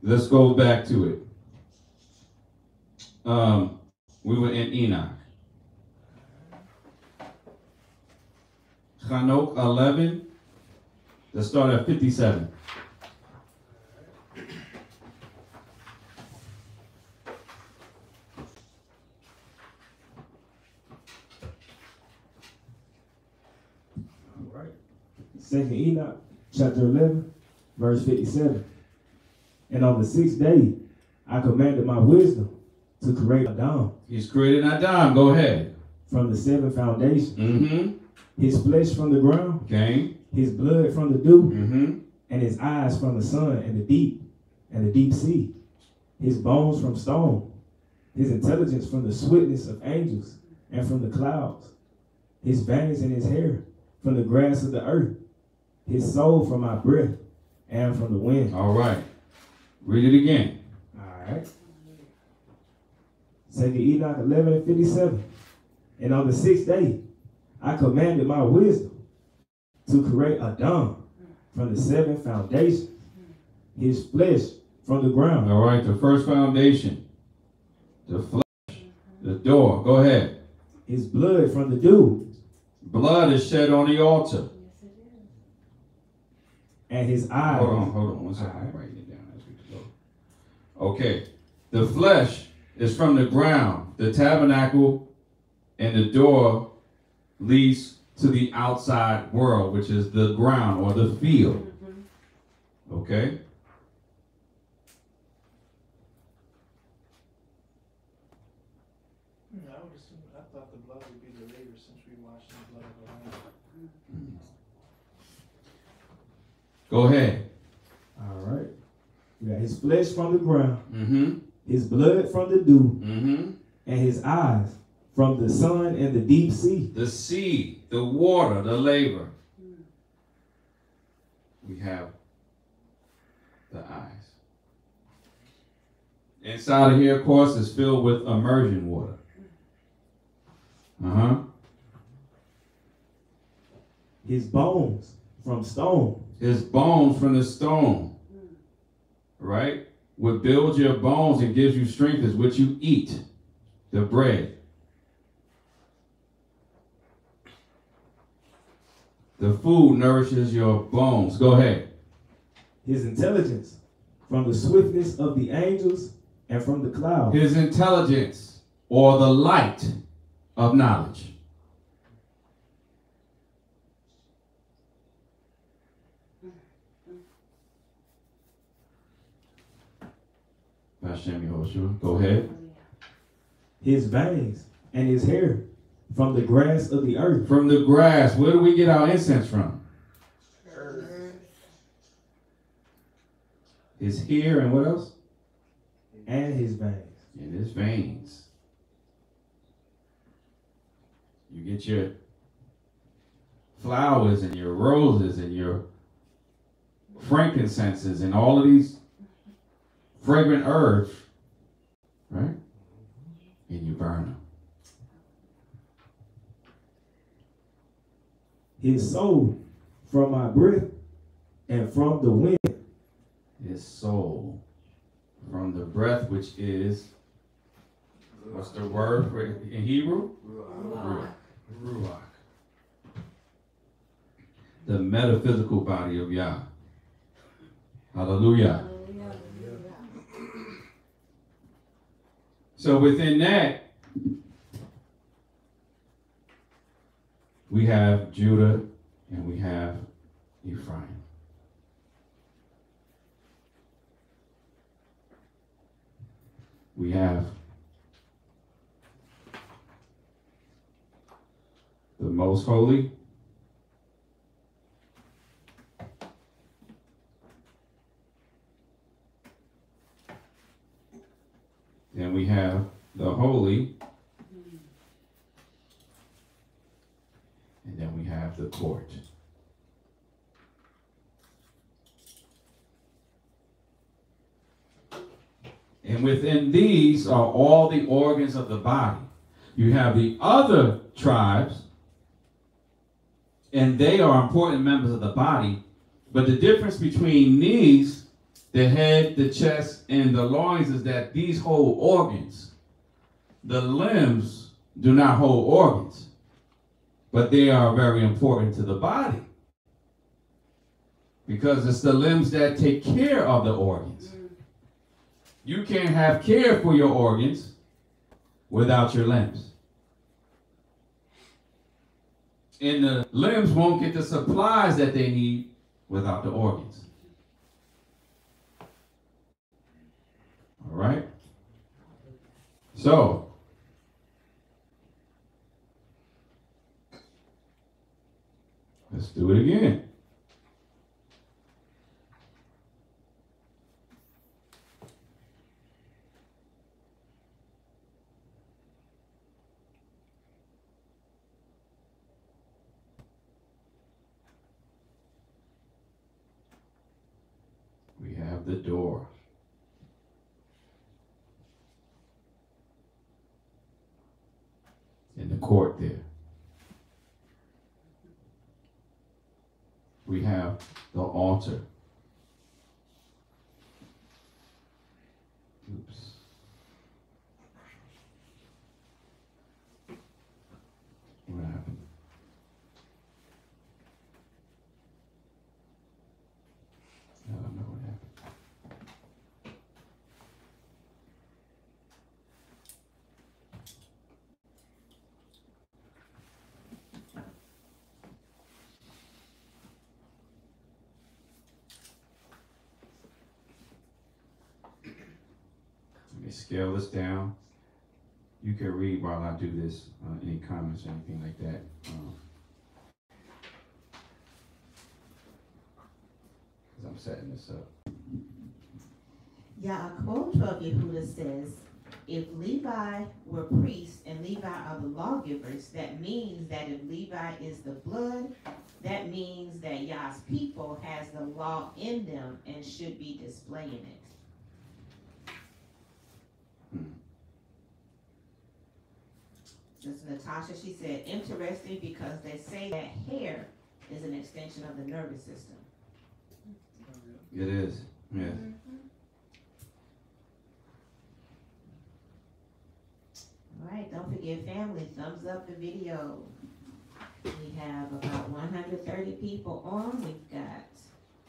let's go back to it. We were in Enoch. Hanukkah 11, let's start at 57. Second Enoch, chapter 11, verse 57. And on the 6th day, I commanded my wisdom to create Adam. He's created Adam. Go ahead. From the 7 foundations. Mm-hmm. His flesh from the ground. Okay. His blood from the dew. Mm-hmm. And his eyes from the sun and the deep sea. His bones from stone. His intelligence from the swiftness of angels and from the clouds. His veins and his hair from the grass of the earth. His soul from my breath and from the wind. All right. Read it again. All right. 2 Enoch 11:57. And on the 6th day, I commanded my wisdom to create Adam from the 7 foundations, his flesh from the ground. All right. The first foundation, the flesh, the door. Go ahead. His blood from the dew. Blood is shed on the altar. And his eyes. Hold on. 1 second. I'm writing it down as we go. Okay. The flesh is from the ground. The tabernacle and the door leads to the outside world, which is the ground or the field. Okay. I thought the blood would be the laver since we washed the blood of the lamb. Go ahead. All right. We got his flesh from the ground, his blood from the dew, and his eyes from the sun and the deep sea. The sea, the water, the labor. We have the eyes. Inside of here, of course, is filled with immersion water. His bones from stone. His bones from the stone. Right? What builds your bones and gives you strength is what you eat, the bread. The food nourishes your bones. Go ahead. His intelligence from the swiftness of the angels and from the cloud. His intelligence, or the light of knowledge. Hashem Yehoshua, go ahead. His veins and his hair from the grass of the earth. From the grass. Where do we get our incense from? Earth. His hair and what else? And his veins. And his veins. You get your flowers and your roses and your frankincenses and all of these fragrant herbs, right? And you burn them. His soul from my breath and from the wind. His soul from the breath, which is, what's the word for it in Hebrew? Ruach. Ruach. The metaphysical body of Yah. Hallelujah. So within that, we have Judah and we have Ephraim. We have the most holy, then we have the holy, and then we have the court. And within these are all the organs of the body. You have the other tribes, and they are important members of the body, but the difference between these, the head, the chest, and the loins, is that these hold organs. The limbs do not hold organs, but they are very important to the body because it's the limbs that take care of the organs. You can't have care for your organs without your limbs. And the limbs won't get the supplies that they need without the organs. All right? So, let's do it again. We have the door. In the court there. We have the altar. Oops. What happened? I don't know what happened. Scale this down. You can read while I do this, any comments or anything like that. Because I'm setting this up. Yeah, a quote of Yehudah says, if Levi were priests and Levi are the lawgivers, that means that if Levi is the blood, that means that Yah's people has the law in them and should be displaying it. Miss Natasha, she said, interesting because they say that hair is an extension of the nervous system. It is, yes. All right, don't forget family, thumbs up the video. We have about 130 people on. We've got,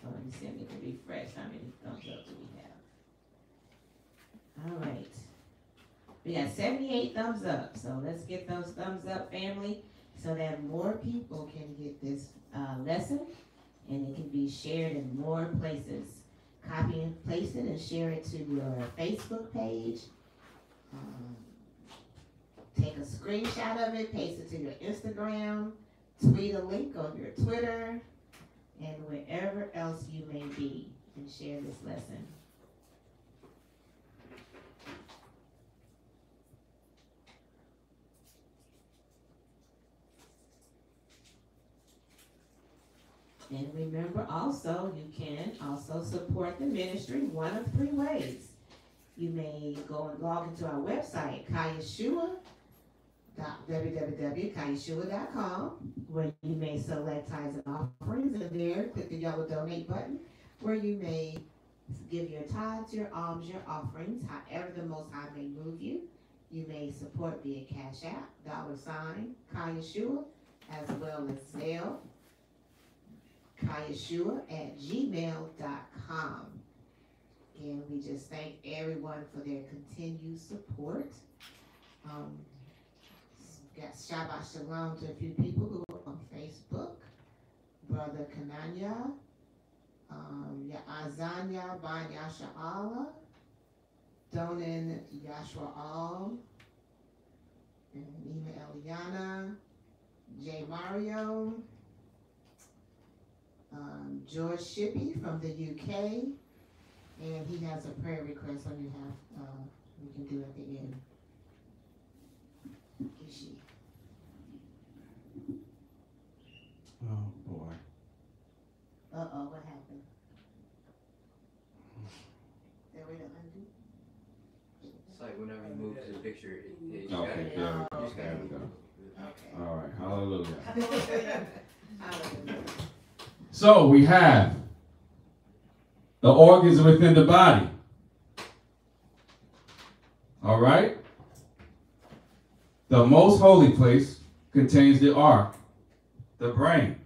oh, let me see if we can refresh. How many thumbs up do we have? All right. We got 78 thumbs up, so let's get those thumbs up, family, so that more people can get this lesson, and it can be shared in more places. Copy and place it and share it to your Facebook page. Take a screenshot of it, paste it to your Instagram, tweet a link on your Twitter, and wherever else you may be, and share this lesson. And remember also, you can also support the ministry one of three ways. You may go and log into our website, www.chaiyeshua.com, where you may select tithes and offerings, and there, click the yellow donate button, where you may give your tithes, your alms, your offerings, however the Most High may move you. You may support via Cash App, $ Khai Yashua, as well as Zelle. KaiYeshua@gmail.com. And we just thank everyone for their continued support. Got Shabbat Shalom to a few people who are on Facebook. Brother Kananya, Azanya Ban Yasha Allah, Donan Yashua Al, and Nima Eliana, J. Mario, George Shippey from the UK, and he has a prayer request on behalf. We can do at the end. Ishi. Oh boy. Uh oh, what happened? Is that way to undo? It's like whenever you move to the picture, it okay. Yeah, oh, okay. There we go. Okay. All right. Hallelujah. Hallelujah. So we have the organs within the body. All right? The most holy place contains the ark, the brain,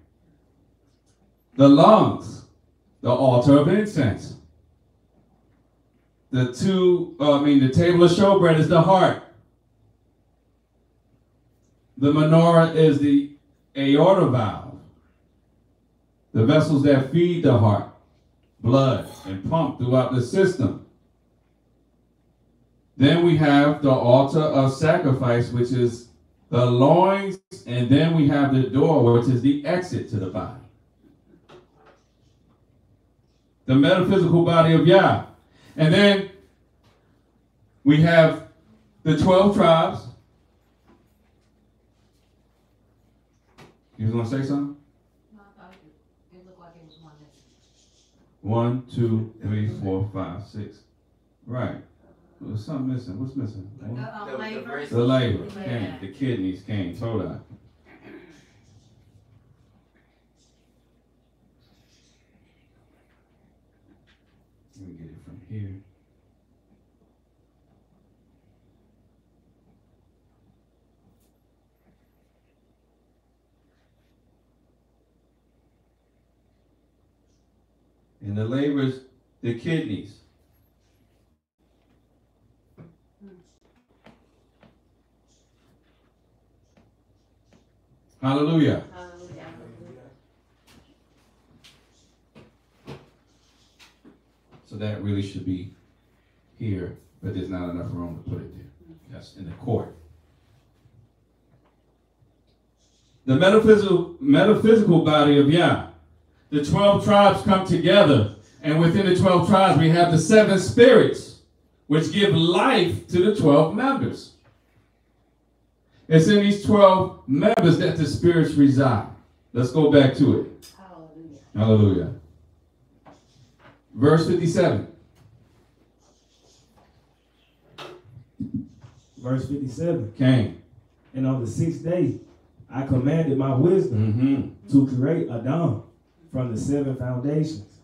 the lungs, the altar of incense. The table of showbread is the heart. The menorah is the aorta valve. The vessels that feed the heart, blood, and pump throughout the system. Then we have the altar of sacrifice, which is the loins, and then we have the door, which is the exit to the body. The metaphysical body of Yah. And then we have the 12 tribes. You want to say something? One, two, three, four, five, six. Right. There's something missing. What's missing? The labor. Came. The kidneys came. Toda. Let me get it from here. And the labors, the kidneys. Hallelujah. Hallelujah. So that really should be here, but there's not enough room to put it there. That's in the court. The metaphysical body of Yah. The 12 tribes come together, and within the 12 tribes we have the 7 spirits, which give life to the 12 members. It's in these 12 members that the spirits reside. Let's go back to it. Hallelujah. Hallelujah. Verse 57. Verse 57 came. And on the 6th day, I commanded my wisdom to create Adam from the 7 foundations,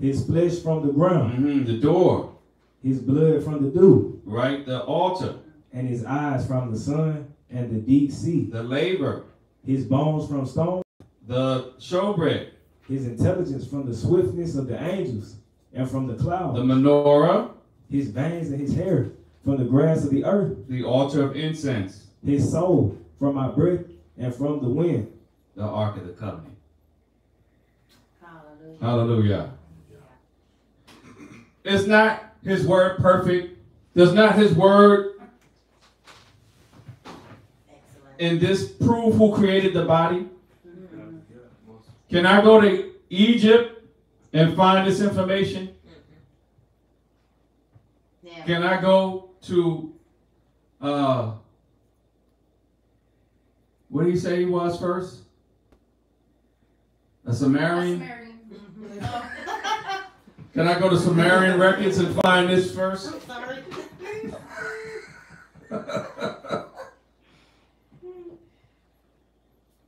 his flesh from the ground, the door, his blood from the dew, right, the altar, and his eyes from the sun and the deep sea, the labor, his bones from stone, the showbread, his intelligence from the swiftness of the angels and from the clouds, the menorah, his veins and his hair from the grass of the earth, the altar of incense, his soul from my breath and from the wind, the ark of the covenant. Hallelujah. Hallelujah. Is not his word perfect? Does not his word in this prove who created the body? Can I go to Egypt and find this information? Can I go to what did he say he was first? A Sumerian? Can I go to Sumerian records and find this first? I'm sorry.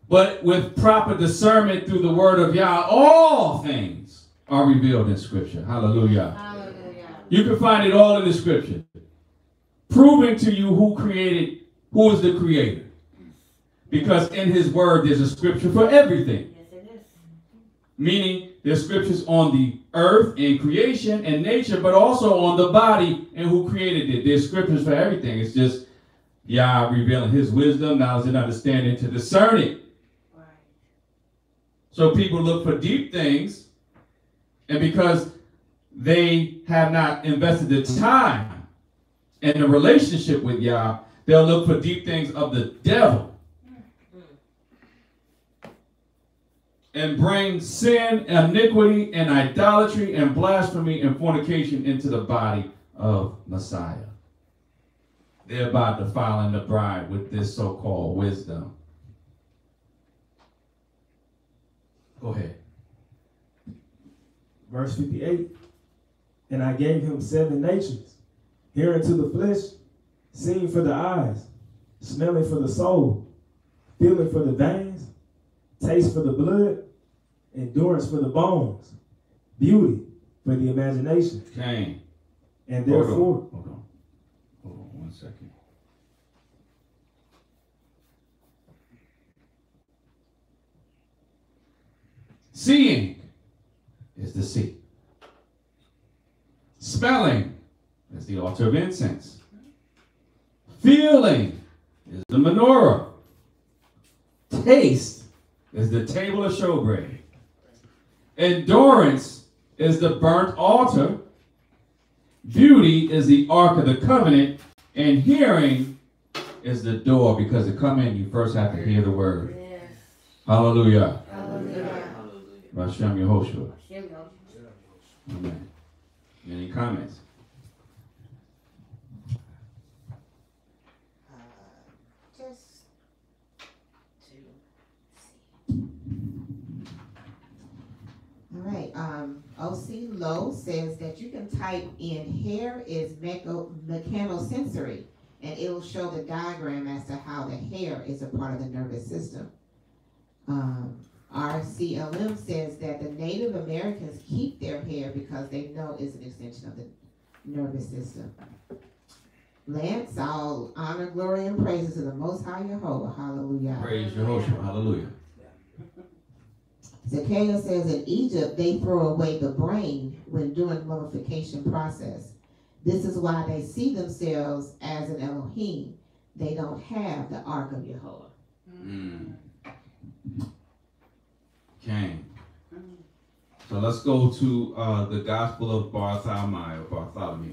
But with proper discernment through the word of Yah, all things are revealed in Scripture. Hallelujah. Hallelujah. You can find it all in the Scripture, proving to you who created, who is the creator. Because in his word, there's a scripture for everything. Yes, it is. Meaning, there's scriptures on the earth and creation and nature, but also on the body and who created it. There's scriptures for everything. It's just Yah revealing his wisdom, knowledge, and understanding to discern it. Right. So people look for deep things, and because they have not invested the time and the relationship with Yah, they'll look for deep things of the devil and bring sin, iniquity, and idolatry, and blasphemy, and fornication into the body of Messiah, thereby defiling the bride with this so-called wisdom. Go ahead. Verse 58, and I gave him 7 nations, hearing to the flesh, seeing for the eyes, smelling for the soul, feeling for the veins, taste for the blood, endurance for the bones, beauty for the imagination. Dang. And therefore, hold on 1 second. Seeing is the sea. Smelling is the altar of incense. Feeling is the menorah. Taste is the table of showbread. Endurance is the burnt altar. Beauty is the ark of the covenant. And hearing is the door, because to come in, you first have to hear the word. Yes. Hallelujah. Hallelujah. Hashem Yehoshua. Amen. Any comments? Right. O.C. Lowe says that you can type in hair is mechanosensory, and it will show the diagram as to how the hair is a part of the nervous system. RCLM says that the Native Americans keep their hair because they know it's an extension of the nervous system. Lance, all honor, glory, and praises to the Most High Yahowah. Hallelujah. Praise Yehoshua. Hallelujah. Zakaya says in Egypt, they throw away the brain when doing mummification process. This is why they see themselves as an Elohim. They don't have the Ark of Yahowah. Okay. So let's go to the Gospel of Bartholomew.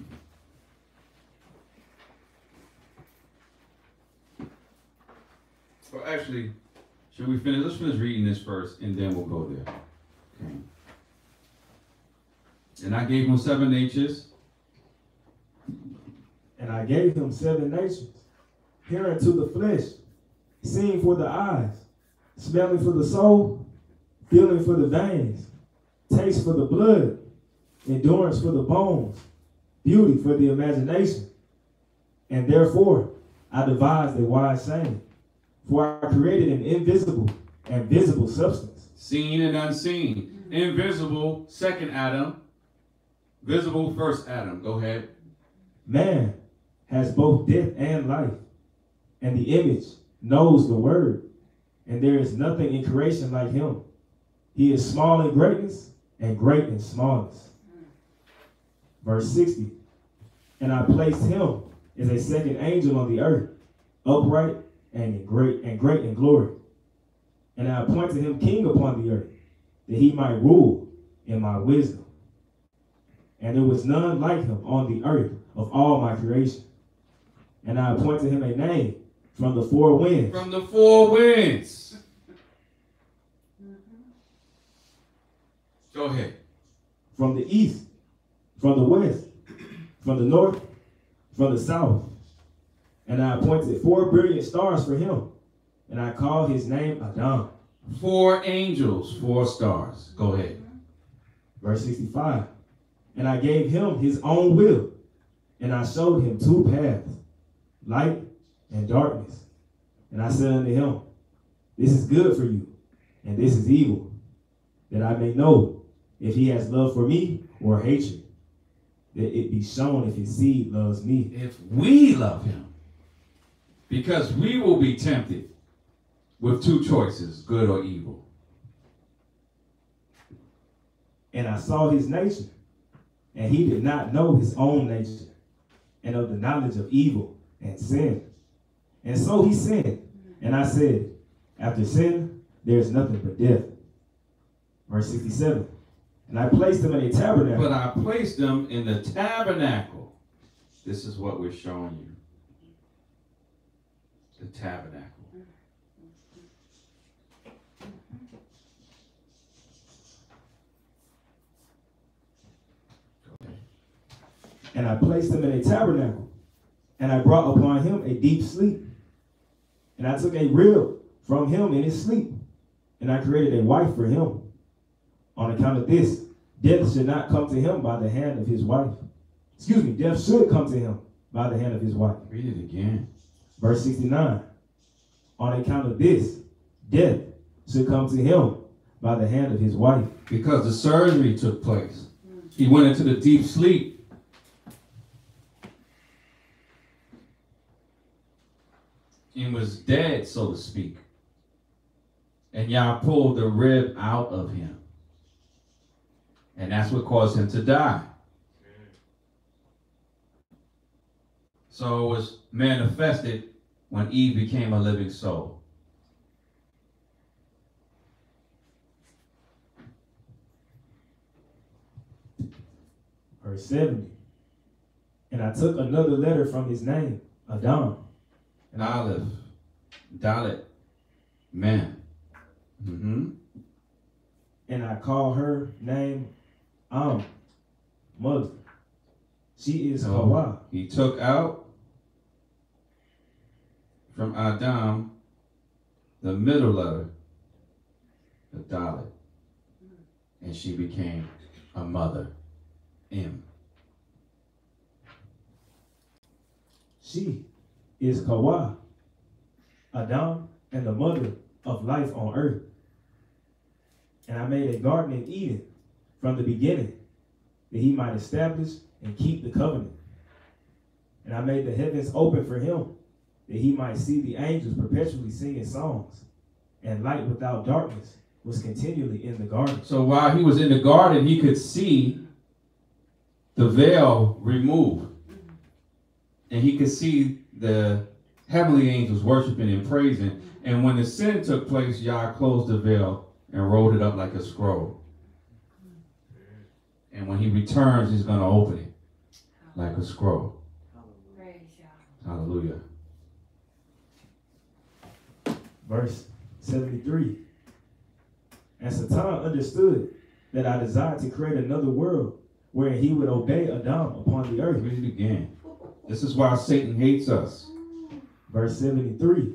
Well, actually, should we finish? Let's finish reading this first, and then we'll go there. Okay. And I gave him 7 natures. And I gave him 7 nations, hearing to the flesh, seeing for the eyes, smelling for the soul, feeling for the veins, taste for the blood, endurance for the bones, beauty for the imagination. And therefore, I devised a wise saying, for I created an invisible and visible substance. Seen and unseen. Invisible, second Adam. Visible, first Adam. Go ahead. Man has both death and life, and the image knows the word, and there is nothing in creation like him. He is small in greatness and great in smallness. Verse 60, and I placed him as a second angel on the earth, upright and great in glory. And I appointed him king upon the earth, that he might rule in my wisdom. And there was none like him on the earth of all my creation. And I appointed him a name from the four winds. From the four winds. Go ahead. From the east, from the west, from the north, from the south. And I appointed 4 brilliant stars for him. And I call his name Adam. 4 angels, 4 stars. Go ahead. Verse 65. And I gave him his own will. And I showed him 2 paths, light and darkness. And I said unto him, this is good for you, and this is evil, that I may know if he has love for me or hatred, that it be shown if his seed loves me. If we love him, because we will be tempted with 2 choices, good or evil. And I saw his nature, and he did not know his own nature, and of the knowledge of evil and sin. And so he sinned, and I said, after sin, there is nothing but death. Verse 67, and I placed him in a tabernacle. But I placed him in the tabernacle. This is what we're showing you. The tabernacle. And I placed him in a tabernacle, and I brought upon him a deep sleep. And I took a rib from him in his sleep, and I created a wife for him. On account of this, death should not come to him by the hand of his wife. Excuse me, death should come to him by the hand of his wife. Read it again. Verse 69. On account of this, death should come to him by the hand of his wife. Because the surgery took place. He went into the deep sleep. And was dead, so to speak. And Yah pulled the rib out of him. And that's what caused him to die. So it was manifested when Eve became a living soul. Verse 70. And I took another letter from his name, Adam. An olive, Dalit, man. And I call her name Am, mother. She is Hawa. He took out from Adam the middle letter, the Dalit, and she became a mother, M. She is Kawa, Adam, and the mother of life on earth. And I made a garden in Eden from the beginning, that he might establish and keep the covenant. And I made the heavens open for him, that he might see the angels perpetually singing songs, and light without darkness was continually in the garden. So while he was in the garden, he could see the veil removed, and he could see the heavenly angels worshiping and praising. And when the sin took place, Yah closed the veil and rolled it up like a scroll. And when he returns, he's going to open it like a scroll. Hallelujah. Verse 73. And Satan understood that I desired to create another world where he would obey Adam upon the earth. Read it again. This is why Satan hates us. Verse 73.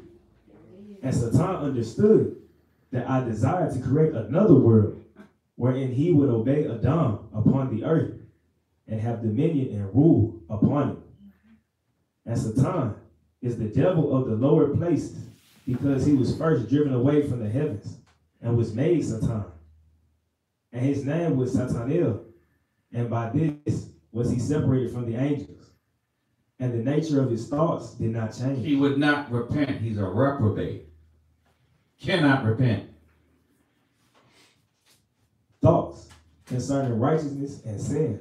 And Satan understood that I desired to create another world wherein he would obey Adam upon the earth and have dominion and rule upon it. And Satan is the devil of the lower places, because he was first driven away from the heavens and was made Satan. And his name was Satanel. And by this was he separated from the angels. And the nature of his thoughts did not change. He would not repent. He's a reprobate. Cannot repent. Thoughts concerning righteousness and sin.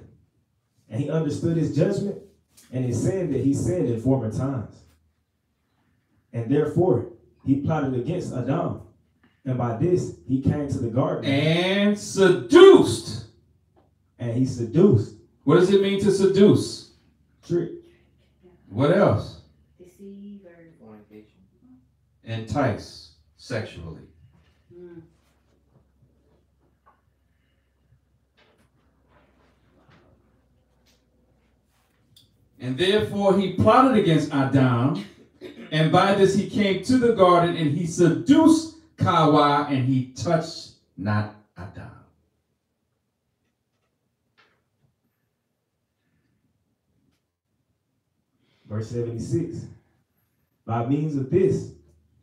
And he understood his judgment and his sin that he said in former times. And therefore, he plotted against Adam. And by this, he came to the garden. And seduced. And he seduced. What does it mean to seduce? Trick. What else? Deceive or fornication. Entice sexually. Mm. And therefore he plotted against Adam, and by this he came to the garden, and he seduced Kawa, and he touched not Adam. Verse 76, by means of this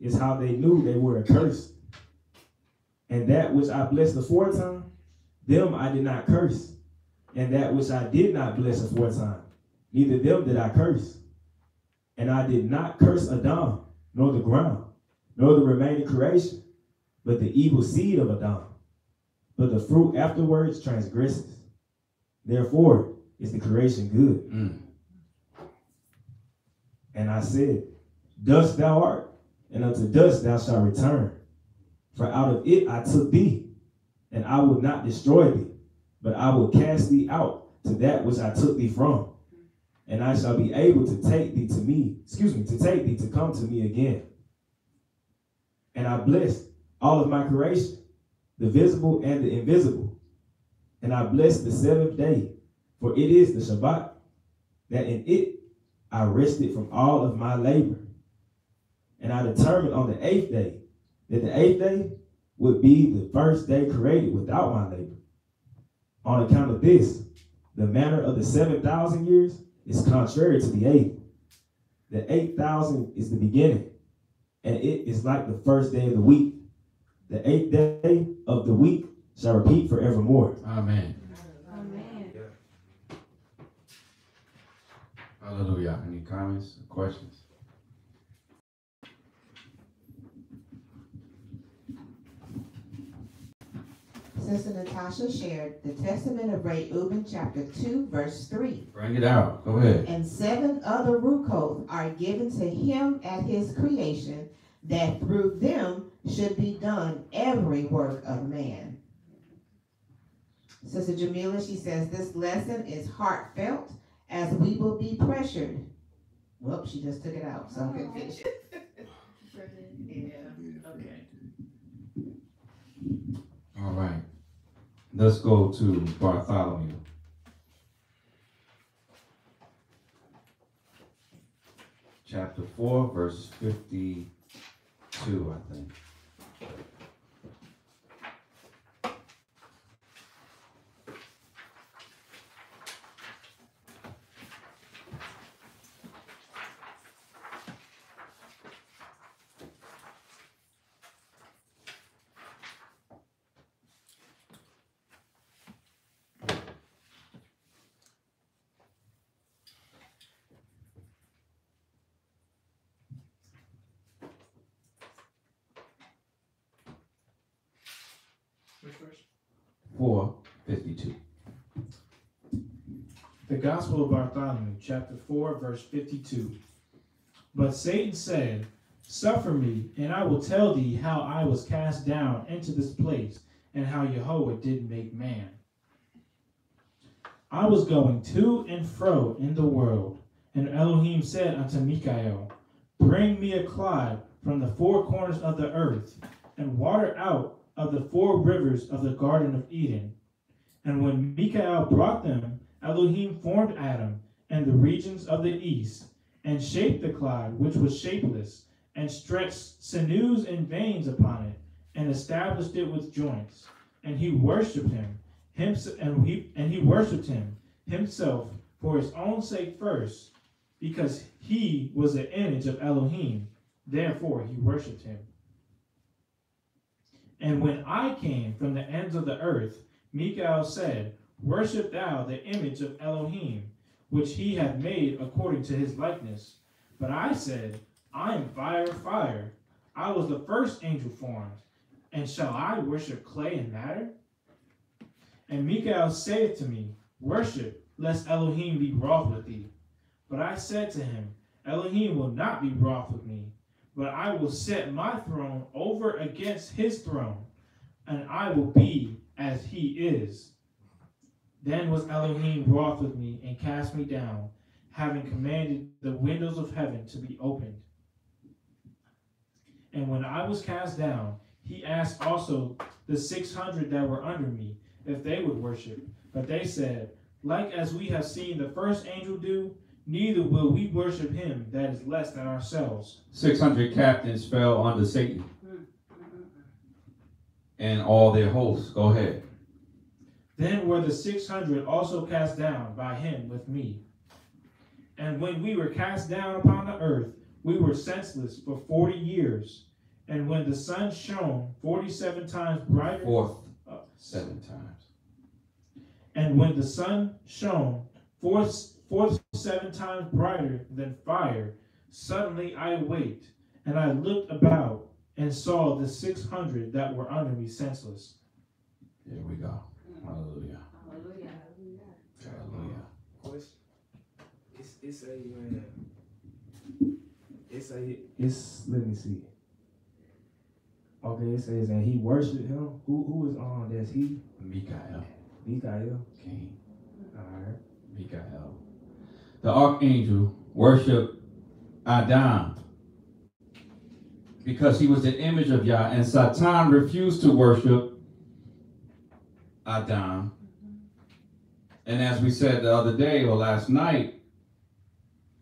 is how they knew they were accursed. And that which I blessed aforetime, them I did not curse. And that which I did not bless aforetime, neither them did I curse. And I did not curse Adam, nor the ground, nor the remaining creation, but the evil seed of Adam. But the fruit afterwards transgresses. Therefore is the creation good. Mm. And I said, dust thou art, and unto dust thou shalt return. For out of it I took thee, and I will not destroy thee, but I will cast thee out to that which I took thee from. And I shall be able to take thee to me, to come to me again. And I blessed all of my creation, the visible and the invisible. And I blessed the seventh day, for it is the Shabbat, that in it I rested from all of my labor. And I determined on the eighth day that the eighth day would be the first day created without my labor. On account of this, the manner of the 7,000 years is contrary to the eighth. The 8,000 is the beginning, and it is like the first day of the week. The eighth day of the week shall repeat forevermore. Amen. Hallelujah. Any comments or questions? Sister Natasha shared the Testament of Reuben, chapter 2, verse 3. Bring it out. Go ahead. And 7 other Ruchoth are given to him at his creation, that through them should be done every work of man. Sister Jamila, she says, this lesson is heartfelt, as we will be pressured. Well, she just took it out, so I could finish it. Yeah, okay. All right, let's go to Bartholomew. Chapter 4, verse 52, I think. Gospel of Bartholomew, chapter 4, verse 52. But Satan said, suffer me, and I will tell thee how I was cast down into this place, and how Yahowah did make man. I was going to and fro in the world, and Elohim said unto Michael, bring me a clod from the four corners of the earth, and water out of the four rivers of the Garden of Eden. And when Michael brought them, Elohim formed Adam and the regions of the east, and shaped the clod which was shapeless, and stretched sinews and veins upon it, and established it with joints. And he worshipped him, himself for his own sake first, because he was an image of Elohim. Therefore, he worshipped him. And when I came from the ends of the earth, Michael said, Worship thou the image of Elohim, which he hath made according to his likeness. But I said, I am fire, fire. I was the first angel formed, and shall I worship clay and matter? And Michael saith to me, Worship, lest Elohim be wroth with thee. But I said to him, Elohim will not be wroth with me, but I will set my throne over against his throne, and I will be as he is. Then was Elohim wroth with me and cast me down, having commanded the windows of heaven to be opened. And when I was cast down, he asked also the 600 that were under me, if they would worship. But they said, Like as we have seen the first angel do, neither will we worship him that is less than ourselves. 600 captains fell under Satan, and all their hosts. Go ahead. Then were the 600 also cast down by him with me. And when we were cast down upon the earth, we were senseless for 40 years. And when the sun shone 47 times brighter. And when the sun shone seven times brighter than fire, suddenly I awaked, and I looked about and saw the 600 that were under me senseless. There we go. Hallelujah. Hallelujah. Hallelujah. Hallelujah. Let me see. Okay, it says, and he worshipped him. Who is on that's he? Michael. Michael. King. All right. Michael. The archangel worshipped Adam because he was the image of Yah, and Satan refused to worship Adam. And as we said the other day or last night,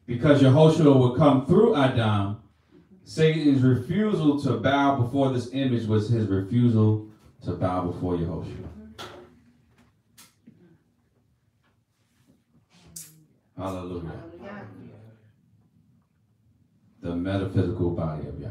because Yehoshua would come through Adam, Satan's refusal to bow before this image was his refusal to bow before Yehoshua. Hallelujah. Hallelujah. The metaphysical body of Yah.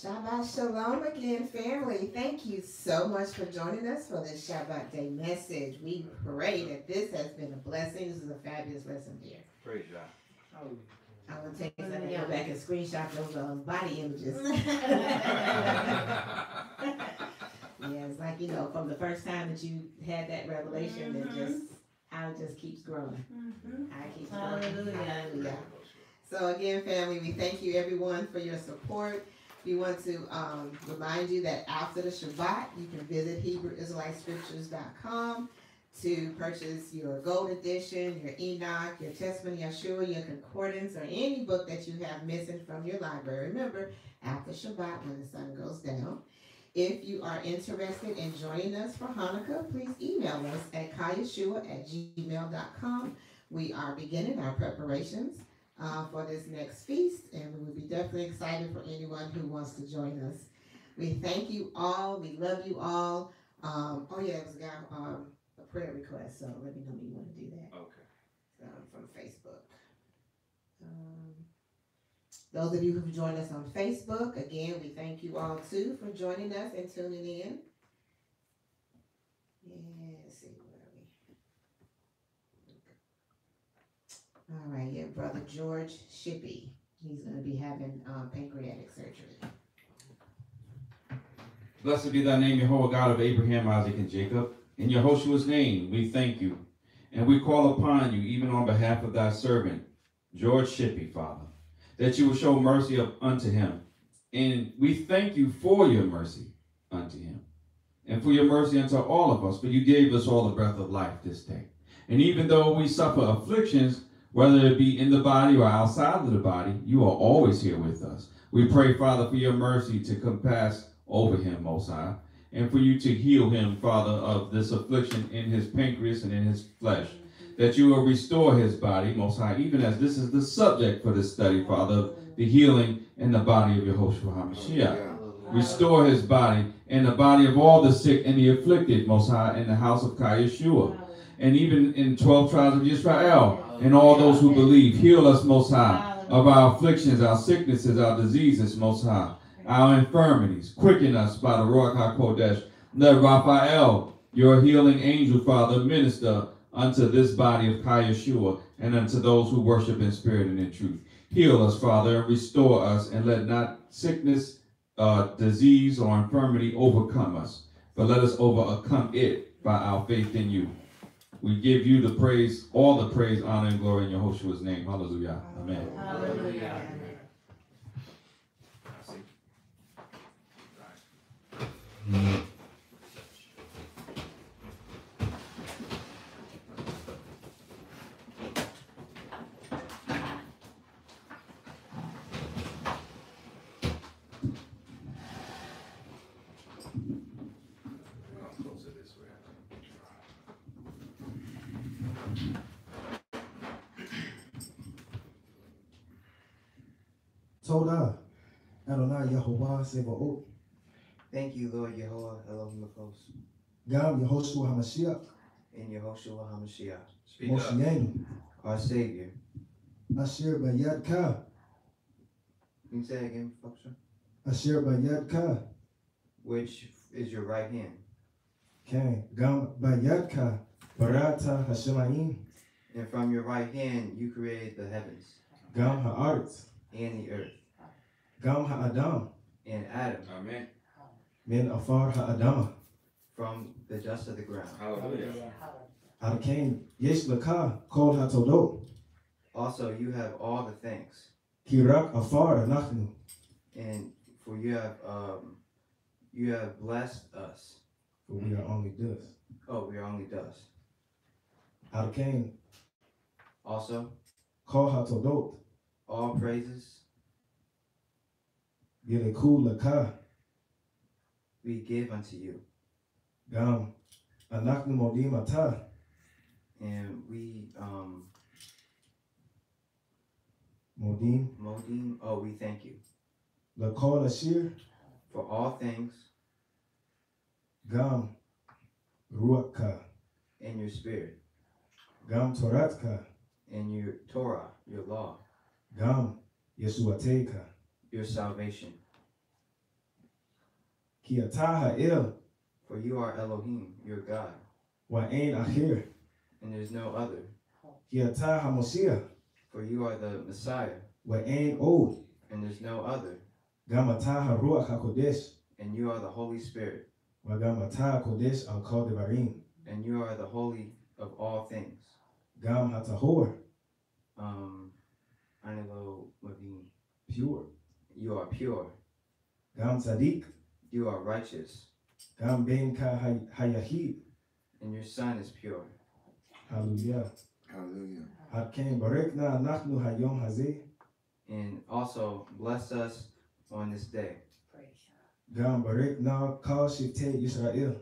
Shabbat Shalom again, family. Thank you so much for joining us for this Shabbat Day message. We pray that this has been a blessing. This is a fabulous lesson here. Praise God. I'm going to take this and go back and screenshot those body images. Yeah, it's like, you know, from the first time that you had that revelation, that I just keeps growing. I keep growing. Hallelujah. Hallelujah. So again, family, we thank you everyone for your support. We want to remind you that after the Shabbat, you can visit HebrewIsraeliteScriptures.com to purchase your Gold Edition, your Enoch, your Testament of Yeshua, your Concordance, or any book that you have missing from your library. Remember, after Shabbat, when the sun goes down. If you are interested in joining us for Hanukkah, please email us at KhaiYashua@gmail.com. We are beginning our preparations for this next feast, and we will be definitely excited for anyone who wants to join us. We thank you all. We love you all. Oh yeah, it was a prayer request, so let me know when you want to do that. Okay. From Facebook. Those of you who've joined us on Facebook, again, we thank you all too for joining us and tuning in. Yeah, let's see. All right, yeah, Brother George Shippey. He's going to be having pancreatic surgery. Blessed be thy name, Yehoah, God of Abraham, Isaac, and Jacob. In Yahoshua's name, we thank you, and we call upon you, even on behalf of thy servant, George Shippey, Father, that you will show mercy unto him. And we thank you for your mercy unto him, and for your mercy unto all of us, for you gave us all the breath of life this day. And even though we suffer afflictions, whether it be in the body or outside of the body, you are always here with us. We pray, Father, for your mercy to compass over him, Most High, and for you to heal him, Father, of this affliction in his pancreas and in his flesh, that you will restore his body, Most High, even as this is the subject for this study, Father, of the healing in the body of Yehoshua HaMashiach. Restore his body and the body of all the sick and the afflicted, Most High, in the house of Khai Yashua, and even in 12 tribes of Israel, and all those who believe. Heal us, Most High, of our afflictions, our sicknesses, our diseases, Most High, our infirmities. Quicken us by the Ruach HaKodesh. Let Raphael, your healing angel, Father, minister unto this body of Khai Yeshua and unto those who worship in spirit and in truth. Heal us, Father, and restore us, and let not sickness, disease, or infirmity overcome us, but let us overcome it by our faith in you. We give you the praise, all the praise, honor, and glory in Yahoshua's name. Hallelujah. Amen. Hallelujah. Amen. Tola, Adonai Yahowah Sebaot. Thank you, Lord Yahowah, Elohim of hosts. Gam Yehoshua HaMashiach. And Yehoshua HaMashiach. Speak Moshienu. Up. Our Savior. Asher Bayad Ka. Can you say that again, Pastor? Asher Bayad Ka. Which is your right hand. Okay. Gam Bayad Ka. Barata Hashemayim. And from your right hand, you created the heavens. Gam Ha'aretz. And the earth. Gam ha'adam. And Adam. Amen. Min afar ha'adama. From the dust of the ground. Hallelujah. Arkain yesh laka kol ha'todot. Also you have all the things. Kirak afar anachnu. And for you have blessed us. For we are only dust. Oh, we are only dust. Arkain. Also. Kol ha'todot. All praises. We give unto you. And we Modim. Oh, we thank you. For all things. Gam Ruakka. And your spirit. Gam Toratka. And your Torah, your law. Gam Yesuateka. Your salvation. Ki ataha el. For you are Elohim, your God. Wa ain ahir. And there's no other. Ki ataha Mosiah. For you are the Messiah. Wa ain od. And there's no other. Gam ataha Ruach HaKodesh. And you are the Holy Spirit. Wa gam ataha Kodesh al Kol Devarim. And you are the holy of all things. Gam hatahor. Pure. You are pure. Gam Sadiq. You are righteous. Gam Ben Ka Hayahid. And your son is pure. Hallelujah. Hallelujah. Hakem Barekna Nachnu Hayom Hazeh. And also bless us on this day. Gam Barekna Kal Shifte Yisrael.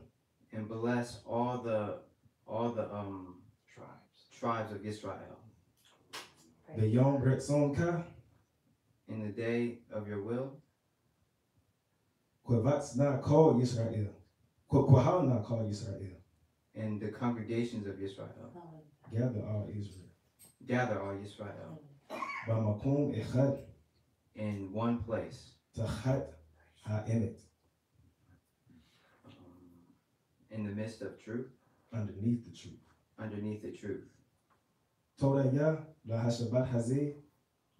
And bless all the tribes of Israel. The Yom Retzonka. In the day of your will. Quavats not call Israel. Quahal not call Israel. And the congregations of Israel. Gather all Israel. Gather all Israel. Bamakum echad. In one place. Tachat ha'emet. In the midst of truth. Underneath the truth. Underneath the truth. Toraya la hashabat hazeh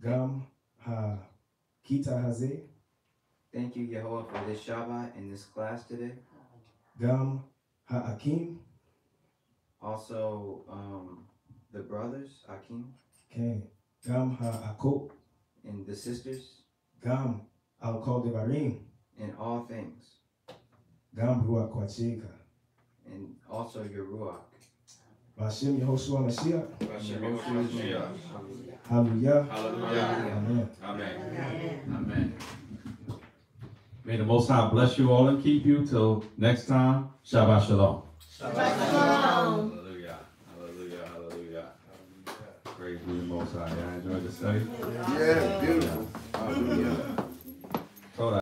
gam ha kita hazeh. Thank you, Yehovah, for this Shabbat and this class today. Gam ha akim. Also, the brothers akim. Okay. Gam ha akop. And the sisters. Gam al kol devarim. And all things. Gam ruach wachika. And also your ruach. Bashem Yehoshua Mashiach. Bashem Yehoshua Mashiach. Hallelujah. Hallelujah. Amen. Amen. Amen. May the Most High bless you all and keep you till next time. Shabbat Shalom. Shabbat Shalom. Hallelujah. Hallelujah. Hallelujah. Messiah. I enjoyed the study. Yeah, beautiful. Hallelujah.